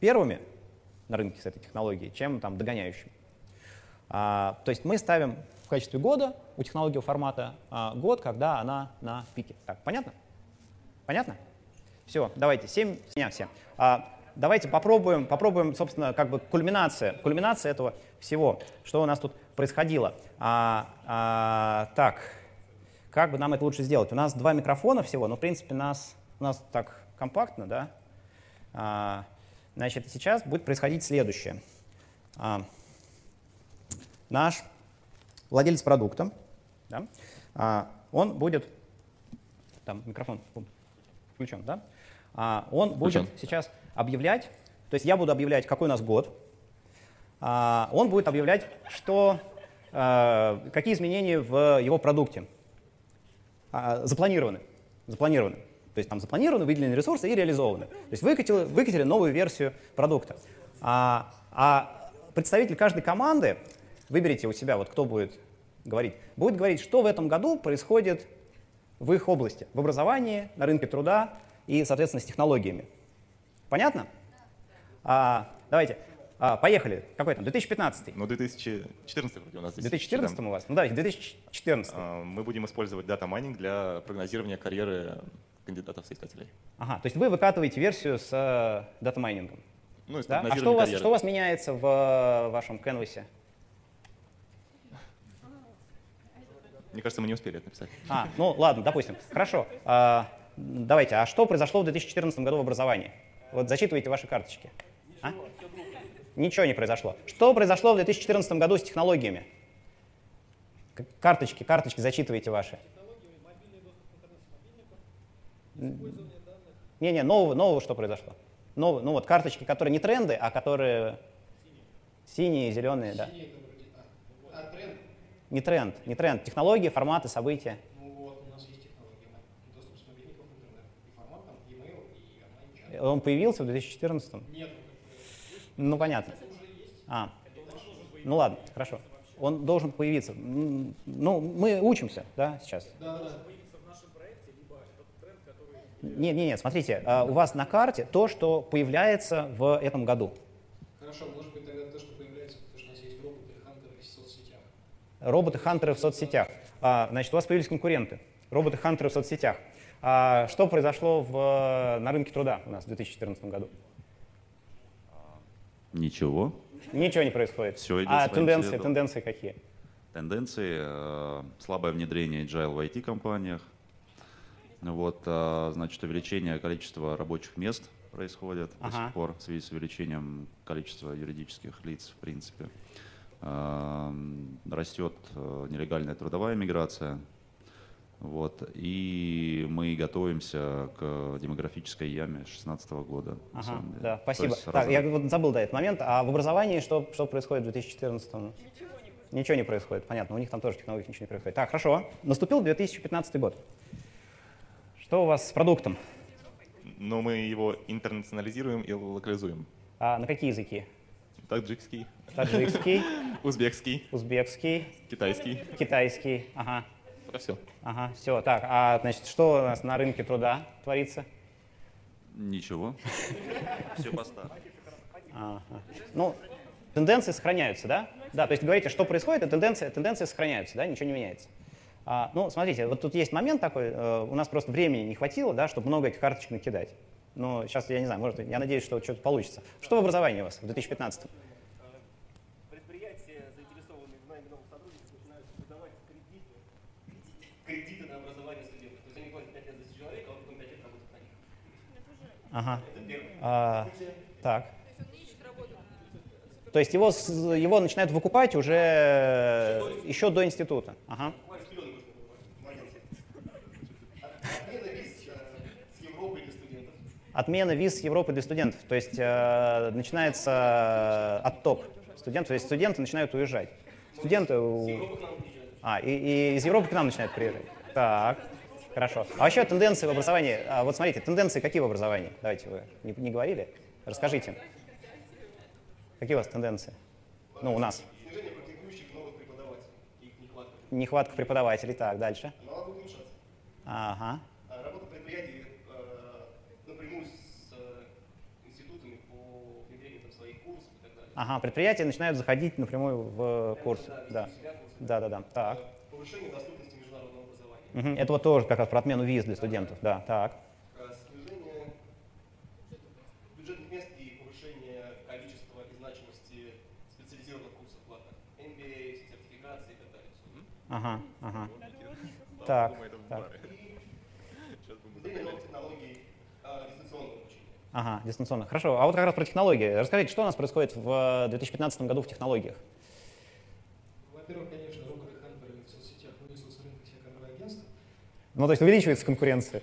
первыми на рынке с этой технологией, чем там догоняющими. А, то есть мы ставим в качестве года у технологии формата а, год, когда она на пике. Так, понятно? Понятно? Все, давайте, семь дней все. А, давайте попробуем, попробуем, собственно, как бы кульминация, кульминация этого всего, что у нас тут происходило. А, а, так, как бы нам это лучше сделать? У нас два микрофона всего, но, в принципе, нас, у нас так компактно, да? А, значит, сейчас будет происходить следующее. А, наш владелец продукта, да? а, он будет… Там микрофон включен, да? А, он включен. Будет сейчас объявлять, то есть я буду объявлять, какой у нас год. Uh, он будет объявлять, что, uh, какие изменения в его продукте uh, запланированы. запланированы. То есть там запланированы, выделены ресурсы и реализованы. То есть выкатили, выкатили новую версию продукта. А, а представитель каждой команды, выберите у себя, вот кто будет говорить, будет говорить, что в этом году происходит в их области, в образовании, на рынке труда и, соответственно, с технологиями. Понятно? А, давайте. А, поехали. Какой там? две тысячи пятнадцатый. Ну, две тысячи четырнадцатый вроде у нас здесь. две тысячи четырнадцатый там. У вас? Ну, давайте, две тысячи четырнадцатый. А, мы будем использовать дата-майнинг для прогнозирования карьеры кандидатов-соискателей. Ага, то есть вы выкатываете версию с э, дата-майнингом. Ну, да? А что у, вас, что у вас меняется в вашем Canvas? Мне кажется, мы не успели это написать. А, ну ладно, допустим. Хорошо. А, давайте, а что произошло в две тысячи четырнадцатом году в образовании? Вот зачитывайте ваши карточки. А? Ничего не произошло. Что произошло в две тысячи четырнадцатом году с технологиями? Карточки, карточки зачитывайте ваши. Не-не, нового, нового что произошло? Нового, ну вот карточки, которые не тренды, а которые синие, синие зеленые, синие, да. Это а, тренд? Не тренд, не тренд. Технологии, форматы, события. Ну вот, у нас есть технологии. Доступ с мобильников, интернет, и формат, и имейл, и онлайн-чат. Он появился в две тысячи четырнадцатом? Нет. Ну, понятно. А. Ну, ладно, хорошо. Он должен появиться. Ну, мы учимся, да, сейчас? Да, да. Нет, нет, нет, смотрите, у вас на карте то, что появляется в этом году. Хорошо, может быть, тогда то, что появляется, потому что у нас есть роботы-хантеры в соцсетях. Роботы-хантеры в соцсетях. А, значит, у вас появились конкуренты. Роботы-хантеры в соцсетях. А, что произошло в, на рынке труда у нас в две тысячи четырнадцатом году? Ничего. Ничего не происходит. Все идет а тенденции, тенденции какие? Тенденции э, – слабое внедрение agile в ай ти-компаниях. Вот, э, значит, увеличение количества рабочих мест происходит ага. до сих пор в связи с увеличением количества юридических лиц, в принципе. Э, растет э, нелегальная трудовая миграция. Вот, и мы готовимся к демографической яме две тысячи шестнадцатого года. Ага, да, спасибо. Есть, так, раз... Я вот забыл до этого момента. А в образовании что, что происходит в две тысячи четырнадцатом? Ничего не происходит. Ничего не происходит, понятно. У них там тоже технологии ничего не происходит. Так, хорошо. Наступил две тысячи пятнадцатый год. Что у вас с продуктом? Ну, мы его интернационализируем и локализуем. А на какие языки? Таджикский. Таджикский. Узбекский. Узбекский. Китайский. Китайский, ага. Все. Ага, все. Так, а значит, что у нас на рынке труда творится? Ничего. Все по-старому. Ага. Ну, тенденции сохраняются, да? Да, то есть говорите, что происходит, и тенденции, тенденции сохраняются, да, ничего не меняется. А, ну, смотрите, вот тут есть момент такой, э, у нас просто времени не хватило, да, чтобы много этих карточек накидать. Но сейчас, я не знаю, может, я надеюсь, что что-то получится. Что в образовании у вас в две тысячи пятнадцатом? Кредиты на образование студентов. То есть они платят пять лет за человека, а он потом пять лет работает на них. Ага. Это первое. А, так. То есть его, его начинают выкупать уже еще, еще до института. Ага. Отмена виз с Европы для студентов. Отмена виз с Европы для студентов. То есть э, начинается отток студентов. То есть студенты начинают уезжать. Студенты... А, и, и из Европы к нам начинают приезжать. Так, хорошо. А вообще тенденции в образовании, а вот смотрите, тенденции какие в образовании? Давайте, вы не, не говорили? Расскажите. Какие у вас тенденции? Ну, у нас. Снижение практикующих новых преподавателей, их нехватка. Нехватка преподавателей, так, дальше. Она будет улучшаться. Ага. Работа предприятий напрямую с институтами по внедрению своих курсов и так далее. Ага, предприятия начинают заходить напрямую в курсы, да. Да, да, да. Так. Повышение доступности международного образования. Угу. Это вот тоже как раз про отмену виз для студентов. Да, так. Снижение бюджетных мест и повышение количества и значимости специализированных курсов платных. эм би эй, сертификации и так далее. Ага, ага. Так. Технологии дистанционного обучения. Ага, дистанционно. Хорошо. А вот как раз про технологии. Расскажите, что у нас происходит в две тысячи пятнадцатом году в технологиях? Во-первых, конечно, роботы-хантеры в соцсетях вынесут с рынка все кадровые агентства. Ну, то есть увеличивается конкуренция.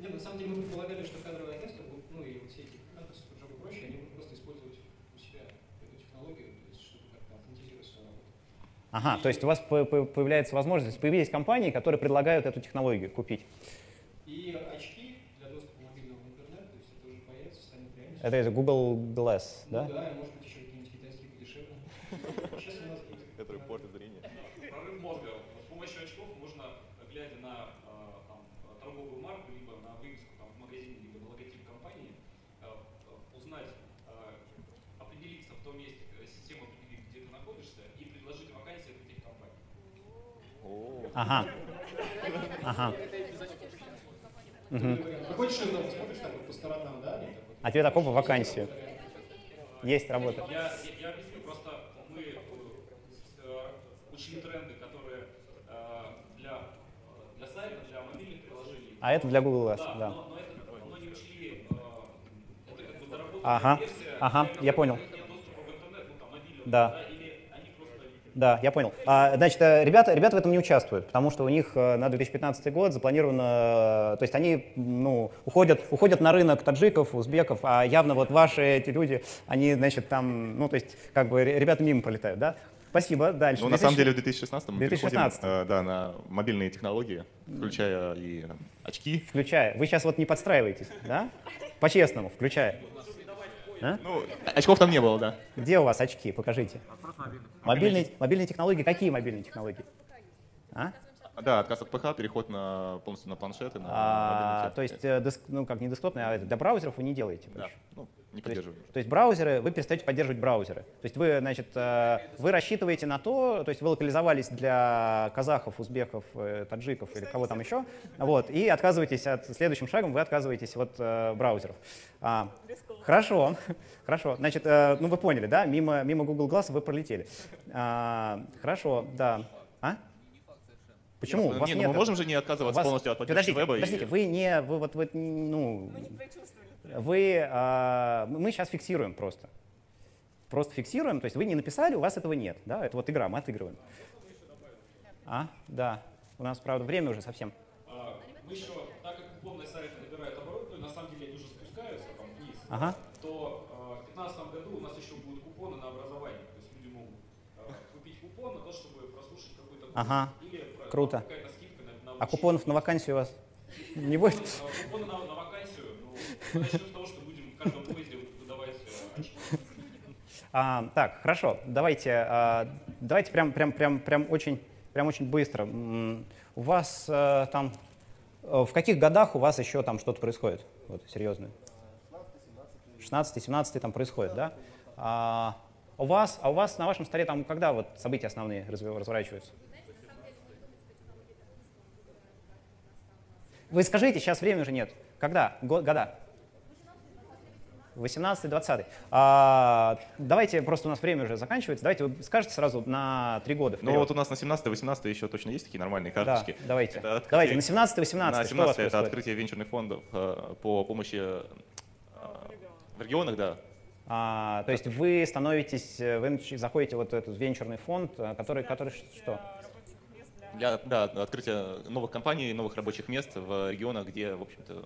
Нет, на самом деле мы предполагали, что кадровые агентства, ну и вот все эти хантеры, Superjob и прочие, они будут просто использовать у себя эту технологию, то есть, чтобы как-то автоматизировать свою работу. Ага, и то есть у вас появляется возможность, появились компании, которые предлагают эту технологию купить. И очки для Это, это Google Glass, ну, да? Да, может быть, еще какие-нибудь китайские подешевле. Которые портят зрение. Прорыв мозга. С помощью очков можно, глядя на торговую марку, либо на вывеску в магазине, либо на логотип компании, узнать, определиться в том месте, систему определить, где ты находишься, и предложить вакансии в этих компаниях. Ага. Ага. Выходишь из дома, смотришь по сторонам, да? Ответ окопа — вакансию. Есть работа. Я, я объясню, просто мы учили тренды, которые для, для сайта, для мобильных приложений. А это для Google Glass, да. да. Но, но это, но не учили, это как бы доработанная ага. версия. Ага, я понял. Нет доступа в интернет, ну, там, мобильного, да. Да, или они просто... Да, я понял. А, значит, ребята, ребята в этом не участвуют, потому что у них на две тысячи пятнадцатый год запланировано, то есть они ну, уходят, уходят на рынок таджиков, узбеков, а явно вот ваши эти люди, они, значит, там, ну, то есть, как бы, ребята мимо полетают, да? Спасибо, дальше. Ну, на самом деле, в две тысячи шестнадцатом мы две тысячи шестнадцатом. переходим э, да, на мобильные технологии, включая и там, очки. Включая. Вы сейчас вот не подстраиваетесь, да? По-честному, включая. А? Ну, очков там не было, да. Где у вас очки? Покажите. Мобильные, мобильные технологии. Какие мобильные технологии? А? Да, отказ от ПХ, переход на, полностью на планшеты. На а, то есть, ну как не десктопные, а это, до браузеров вы не делаете? Да, ну, не поддерживаем. То есть, то есть браузеры, вы перестаете поддерживать браузеры. То есть вы, значит, вы рассчитываете на то, то есть вы локализовались для казахов, узбеков, таджиков или кого там еще, вот, и отказываетесь от, следующим шагом вы отказываетесь от браузеров. А, хорошо, хорошо. Значит, ну вы поняли, да, мимо, мимо Google Glass вы пролетели. А, хорошо, да. А? Почему? Нет, у вас нет, мы можем же не отказываться вас... полностью от поддержки веба. Подождите, и... вы не, вы вот, вот, ну, мы не вы, а, мы сейчас фиксируем просто, просто фиксируем, то есть вы не написали, у вас этого нет, да, это вот игра, мы отыгрываем. А, да, у нас, правда, время уже совсем. А, мы еще, так как купонные сайты набирают обороты, на самом деле они уже спускаются там вниз, ага. то а, в две тысячи пятнадцатом году у нас еще будут купоны на образование, то есть люди могут а, купить купон на то, чтобы прослушать какой-то курс. Ага. Круто. А купонов на вакансию у вас не будет? Купоны на вакансию, но начнем с того, что будем в каждом поезде выдавать очки. Так, хорошо, давайте, давайте прям, прям, прям, прям очень, прям очень быстро. У вас там, в каких годах у вас еще там что-то происходит, вот, серьезное? шестнадцатый, семнадцатый там происходит, да? У вас, а у вас на вашем столе там когда вот события основные разворачиваются? Вы скажите, сейчас времени уже нет. Когда? Года? восемнадцатый, двадцатый. А, давайте, просто у нас время уже заканчивается. Давайте вы скажете сразу на три года. Вперед. Ну вот у нас на семнадцатый, восемнадцатый еще точно есть такие нормальные карточки. Да, давайте. Открытие, давайте, на семнадцатый, восемнадцатый. На семнадцатый это открытие венчурных фондов по помощи в регионах, да. А, то есть вы становитесь, вы заходите вот в этот венчурный фонд, который, который что? Для да, открытия новых компаний, новых рабочих мест в регионах, где, в общем-то,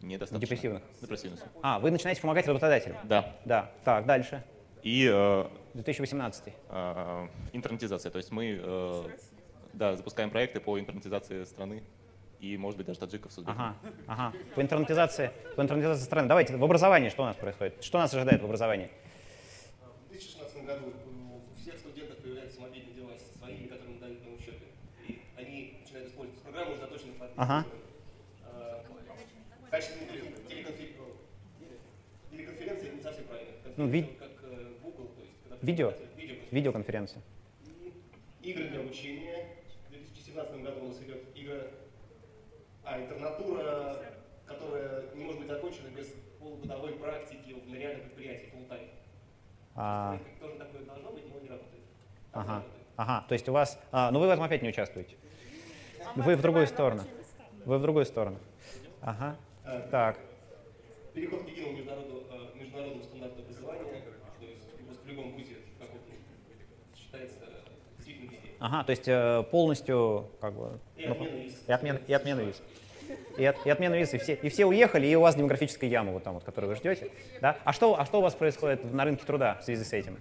недостаточно. Депрессивных. Депрессивных. А, вы начинаете помогать работодателям? Да. Да. Так, дальше. И… две тысячи восемнадцатый. Э, интернетизация. То есть мы э, да, запускаем проекты по интернетизации страны и, может быть, даже таджиков. Ага, ага. По интернетизации, по интернетизации страны. Давайте, в образовании что у нас происходит? Что нас ожидает в образовании? В две тысячи шестнадцатом году у всех студентов появляются мобильные девайсы своими, которые дают на учеты. Они начинают использовать программу уже точно подписывают. Качественные телеконференции не совсем правильно. Конференции, как Google, то есть видео. Видеоконференция. Игры для обучения. В две тысячи семнадцатом году у нас идет игра, а интернатура, которая не может быть закончена без полугодовой практики на реальном предприятии full-time. Тоже такое должно быть, но не работает. Ага. Ага, то есть у вас… А, ну вы в этом опять не участвуете. Вы в другую сторону. Вы в другую сторону. Ага. Так. Переход к единому международному стандарту образования, то есть в любом вузе какой-то считается сильным везде. Ага, то есть полностью как бы… И отмена виз. И отмена, и отмена виз. И, от, и отмена виз, и все, и все уехали, и у вас демографическая яма, вот там, вот, которую вы ждете. Да? А, что, а что у вас происходит на рынке труда в связи с этим?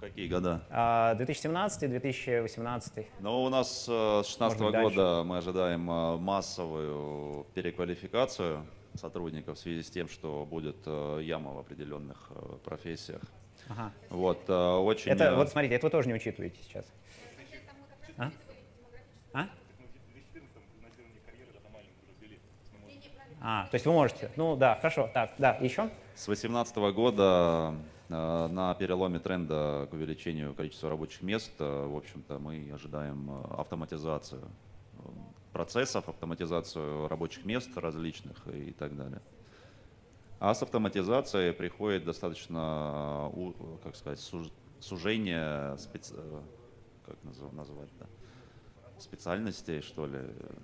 Какие года? две тысячи семнадцатый, две тысячи восемнадцатый. Ну, у нас с две тысячи шестнадцатого года мы ожидаем массовую переквалификацию сотрудников в связи с тем, что будет яма в определенных профессиях. Ага. Вот, очень... Это, вот смотрите, это вы тоже не учитываете сейчас. А? А? А, то есть вы можете. Ну да, хорошо. Так, да, еще? С две тысячи восемнадцатого года э, на переломе тренда к увеличению количества рабочих мест, э, в общем-то, мы ожидаем автоматизацию процессов, автоматизацию рабочих мест различных и так далее. А с автоматизацией приходит достаточно, у, как сказать, суж, сужение специ... как назвать-то? Специальностей, что ли.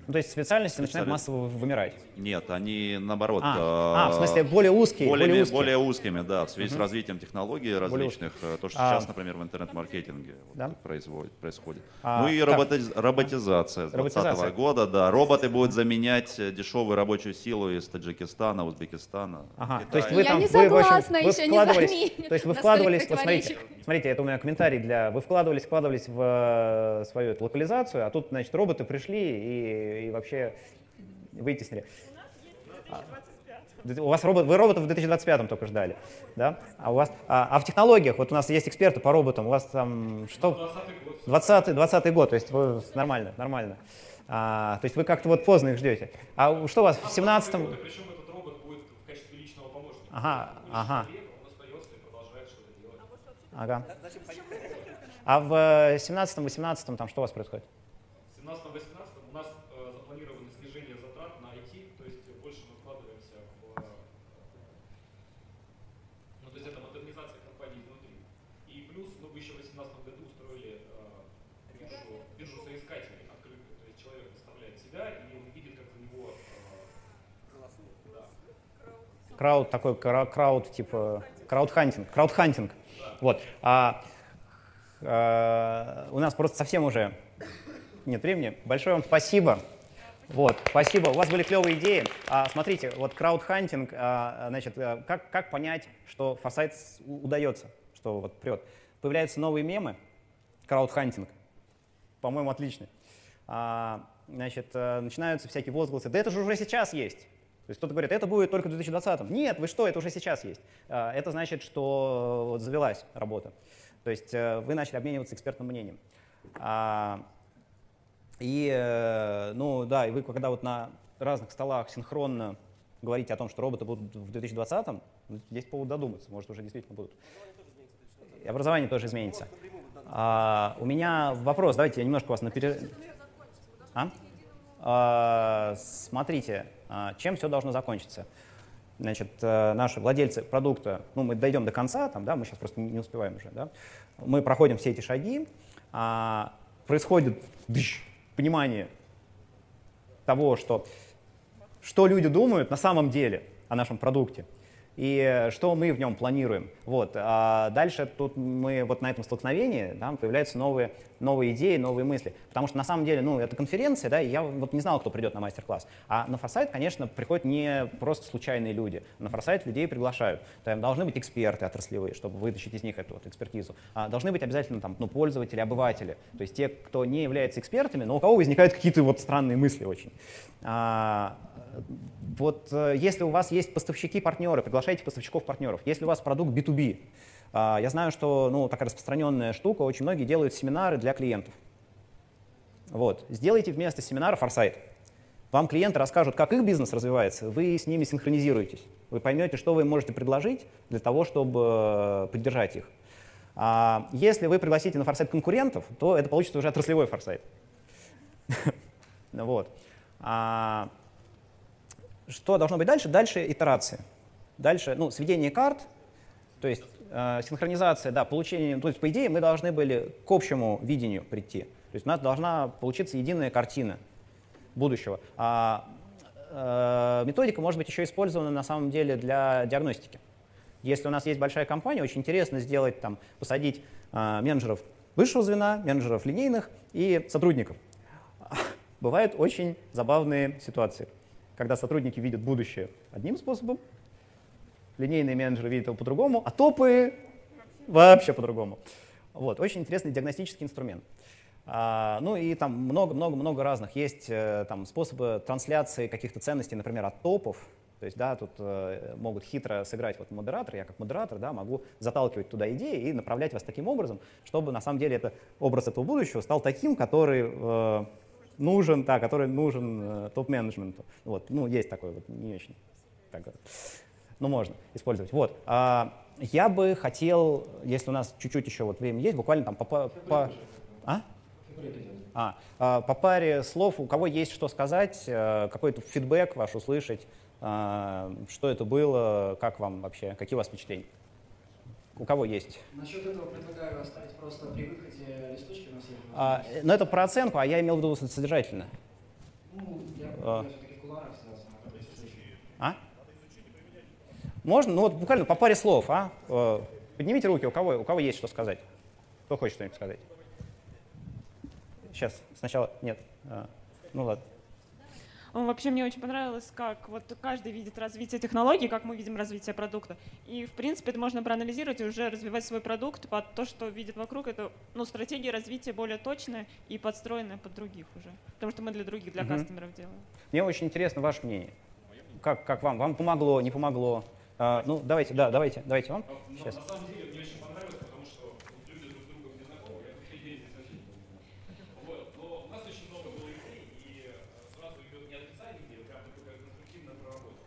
Ну, то есть специальности Специали... начинают массово вымирать? Нет, они наоборот. А, а в смысле более узкие? Более, более, узкие. более узкими, да, в связи угу. с развитием технологий различных, то, что а... сейчас, например, в интернет-маркетинге да? вот происходит. А, ну и роботиз... роботизация с две тысячи двадцатого года, да, роботы будут заменять дешевую рабочую силу из Таджикистана, Узбекистана. Ага. То есть вы там, Я не согласна, вы, в общем, еще вы вкладывались, не заменят. То есть вы вкладывались, вот смотрите, смотрите, это у меня комментарий для, вы вкладывались, вкладывались в свою локализацию, а тут значит, роботы пришли и, и вообще вытеснили. У нас есть в у вас робот, вы роботов в две тысячи двадцать пятом только ждали, да? А у вас, а, а в технологиях, вот у нас есть эксперты по роботам, у вас там что? двадцатый год, то есть вы нормально, нормально. А, то есть вы как-то вот поздно их ждете. А что у вас в семнадцатом? Причем этот робот будет в качестве личного помощника. Ага, ага. Ага. А в семнадцатом-восемнадцатом там что у вас происходит? две тысячи восемнадцатом у нас э, запланировано снижение затрат на ай ти, то есть больше мы вкладываемся в э, ну, то есть это модернизация компании изнутри. И плюс мы бы еще в две тысячи восемнадцатом году устроили э, биржу, биржу соискателей открытую, то есть человек выставляет себя и он видит, как за него э, да. Крауд, такой кра крауд, типа краудхантинг, краудхантинг. Да. Вот. А, а, у нас просто совсем уже нет времени. Большое вам спасибо. Вот, спасибо. У вас были клевые идеи. А, смотрите, вот краудхантинг, а, значит, а, как, как понять, что Foresight удается, что вот прет? Появляются новые мемы, краудхантинг, по-моему, отличный. А, значит, а, начинаются всякие возгласы, да это же уже сейчас есть. То есть кто-то говорит, это будет только в две тысячи двадцатом. Нет, вы что, это уже сейчас есть. А, это значит, что вот, завелась работа. То есть а, вы начали обмениваться экспертным мнением. А, И, ну, да, и вы когда вот на разных столах синхронно говорите о том, что роботы будут в две тысячи двадцатом, есть повод додуматься, может, уже действительно будут. И образование тоже изменится. А, у меня вопрос, давайте я немножко вас наперед... А? А, смотрите, чем все должно закончиться. Значит, наши владельцы продукта, ну, мы дойдем до конца, там, да, мы сейчас просто не успеваем уже, да, мы проходим все эти шаги, а, происходит... понимание того, что, что люди думают на самом деле о нашем продукте и что мы в нем планируем. Вот. А дальше тут мы вот на этом столкновении да, появляются новые, новые идеи, новые мысли. Потому что на самом деле ну, это конференция, да, и я вот не знал, кто придет на мастер-класс. А на Foresight, конечно, приходят не просто случайные люди. На Foresight людей приглашают. Там должны быть эксперты отраслевые, чтобы вытащить из них эту вот экспертизу. А должны быть обязательно там, ну, пользователи, обыватели. То есть те, кто не является экспертами, но у кого возникают какие-то вот странные мысли очень. А, вот если у вас есть поставщики, партнеры, приглашайте поставщиков, партнеров. Если у вас продукт би ту би, я знаю, что ну, такая распространенная штука, очень многие делают семинары для клиентов. Вот. Сделайте вместо семинара Foresight. Вам клиенты расскажут, как их бизнес развивается, вы с ними синхронизируетесь. Вы поймете, что вы им можете предложить для того, чтобы поддержать их. Если вы пригласите на Foresight конкурентов, то это получится уже отраслевой Foresight. Вот. Что должно быть дальше? Дальше итерации. Дальше ну, сведение карт. То есть э, синхронизация, да, получение, то есть по идее мы должны были к общему видению прийти. То есть у нас должна получиться единая картина будущего. А, э, методика может быть еще использована на самом деле для диагностики. Если у нас есть большая компания, очень интересно сделать, там, посадить э, менеджеров высшего звена, менеджеров линейных и сотрудников. Бывают очень забавные ситуации, когда сотрудники видят будущее одним способом, линейные менеджеры видят его по-другому, а топы вообще по-другому. Вот, очень интересный диагностический инструмент. А, ну и там много-много-много разных. Есть там, способы трансляции каких-то ценностей, например, от топов То есть, да, тут э, могут хитро сыграть вот модератор, я как модератор, да, могу заталкивать туда идеи и направлять вас таким образом, чтобы на самом деле это, образ этого будущего стал таким, который э, нужен, да, который нужен э, топ-менеджменту. Вот, ну, есть такой, вот, не очень, так, ну, можно использовать. Вот. А, я бы хотел, если у нас чуть-чуть еще вот время есть, буквально там по... по, по а? А, а, по паре слов, у кого есть что сказать, какой-то фидбэк ваш услышать, а, что это было, как вам вообще, какие у вас впечатления? У кого есть? Насчет этого предлагаю оставить просто при выходе листочки у нас есть. А, но это про оценку, а я имел в виду содержательно. Ну, я а. все-таки в кулуарах связан. А? Можно? Ну вот буквально по паре слов, а? Поднимите руки, у кого, у кого есть что сказать. Кто хочет что-нибудь сказать? Сейчас, сначала, нет, ну ладно. Вообще мне очень понравилось, как вот каждый видит развитие технологий, как мы видим развитие продукта. И в принципе это можно проанализировать и уже развивать свой продукт под то, что видит вокруг. Это, ну, стратегии развития более точные и подстроенные под других уже. Потому что мы для других, для угу. кастомеров делаем. Мне очень интересно ваше мнение. Как, как вам? Вам помогло, не помогло? А, ну давайте, да, давайте, давайте вам. Сейчас. На самом деле мне очень понравилось, потому что люди друг с другом не знакомы, я такие идеи здесь вообще не помню. Но у нас очень много было идей, и сразу идет не отрицание идеи, прям такая конструктивная проработка.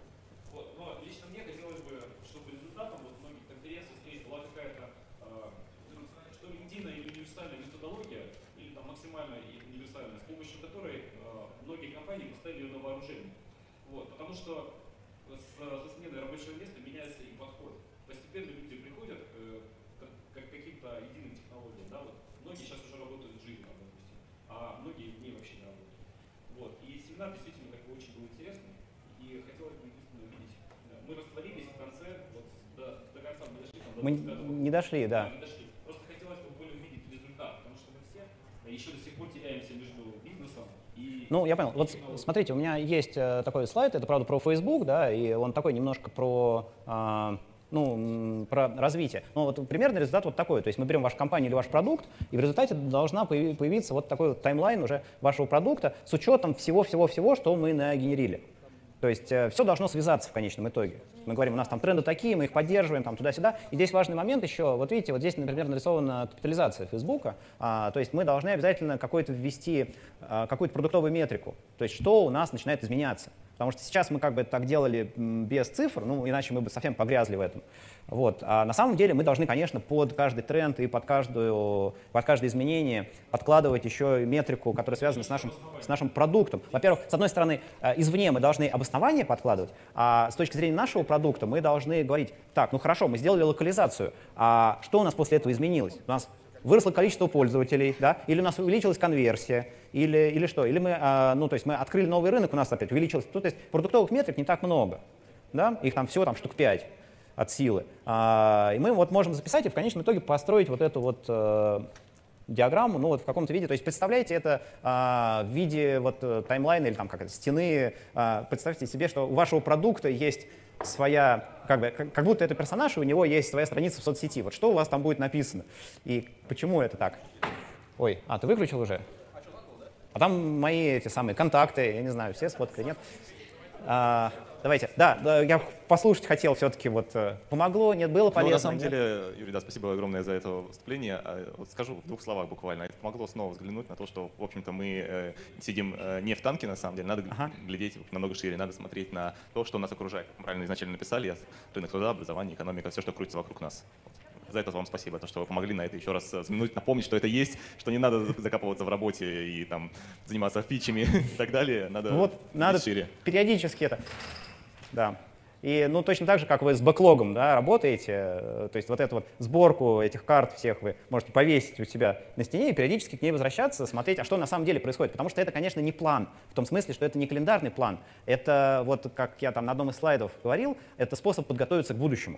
Вот. Но лично мне хотелось бы, чтобы результатом вот многих конференций здесь была какая-то э, что единая или универсальная методология, или там максимально универсальная, с помощью которой э, многие компании поставили ее на вооружение. Вот. Потому что со сменой рабочего места меняется и подход. Постепенно люди приходят э, к, к каким-то единым технологиям. Да? Вот. Многие сейчас уже работают с джином, допустим, а многие в ней вообще не работают. Вот. И семинар действительно такой очень был интересный. И хотелось бы единственное увидеть. Да. Мы растворились в конце, вот, до, до конца мы дошли. Там, до мы не дошли, да. да. Не дошли. Просто хотелось бы более увидеть результат, потому что мы все еще до сих пор теряемся между бизнесом. Ну, я понял. Вот смотрите, у меня есть такой слайд, это, правда, про Facebook, да, и он такой немножко про, э, ну, про развитие. Ну, вот примерный результат вот такой. То есть мы берем вашу компанию или ваш продукт, и в результате должна появиться вот такой вот таймлайн уже вашего продукта с учетом всего-всего-всего, что мы нагенерили. То есть э, все должно связаться в конечном итоге. Мы говорим, у нас там тренды такие, мы их поддерживаем, там туда-сюда. И здесь важный момент еще, вот видите, вот здесь, например, нарисована капитализация Фейсбука. А, то есть мы должны обязательно какой-то ввести, а, какую-то продуктовую метрику. То есть что у нас начинает изменяться. Потому что сейчас мы как бы так делали без цифр, ну иначе мы бы совсем погрязли в этом. Вот. А на самом деле мы должны, конечно, под каждый тренд и под, каждую, под каждое изменение подкладывать еще метрику, которая связана с нашим, с нашим продуктом. Во-первых, с одной стороны, извне мы должны обосновать, основания подкладывать, а с точки зрения нашего продукта мы должны говорить, так, ну хорошо, мы сделали локализацию, а что у нас после этого изменилось? У нас выросло количество пользователей, да? Или у нас увеличилась конверсия, или, или что? Или мы, а, ну, то есть мы открыли новый рынок, у нас опять увеличилось. То есть продуктовых метрик не так много, да? Их там всего там, штук пять от силы. А, и мы вот можем записать и в конечном итоге построить вот эту вот а, диаграмму, ну вот в каком-то виде, то есть представляете это а, в виде вот таймлайна или там как это, стены, а, представьте себе, что у вашего продукта есть своя, как бы, как, как будто это персонаж, и у него есть своя страница в соцсети, вот что у вас там будет написано и почему это так? Ой, а ты выключил уже? А там мои эти самые контакты, я не знаю, все сфоткали, нет? А, давайте, да, да, я послушать хотел все-таки, вот помогло, нет, было полезно. Ну, на самом нет? деле, Юрий, да, спасибо огромное за это выступление. Вот скажу в двух словах буквально, это помогло снова взглянуть на то, что, в общем-то, мы э, сидим э, не в танке, на самом деле, надо ага. глядеть намного шире, надо смотреть на то, что нас окружает. Как мы правильно изначально написали, я, рынок труда, образование, экономика, все, что крутится вокруг нас. За это вам спасибо, то, что вы помогли на это еще раз взглянуть, напомнить, что это есть, что не надо закапываться в работе и там заниматься фичами и так далее. Надо вот надо шире. Периодически это. Да. И ну, точно так же, как вы с бэклогом, да, работаете, то есть вот эту вот сборку этих карт всех вы можете повесить у себя на стене и периодически к ней возвращаться, смотреть, а что на самом деле происходит. Потому что это, конечно, не план, в том смысле, что это не календарный план. Это вот, как я там на одном из слайдов говорил, это способ подготовиться к будущему.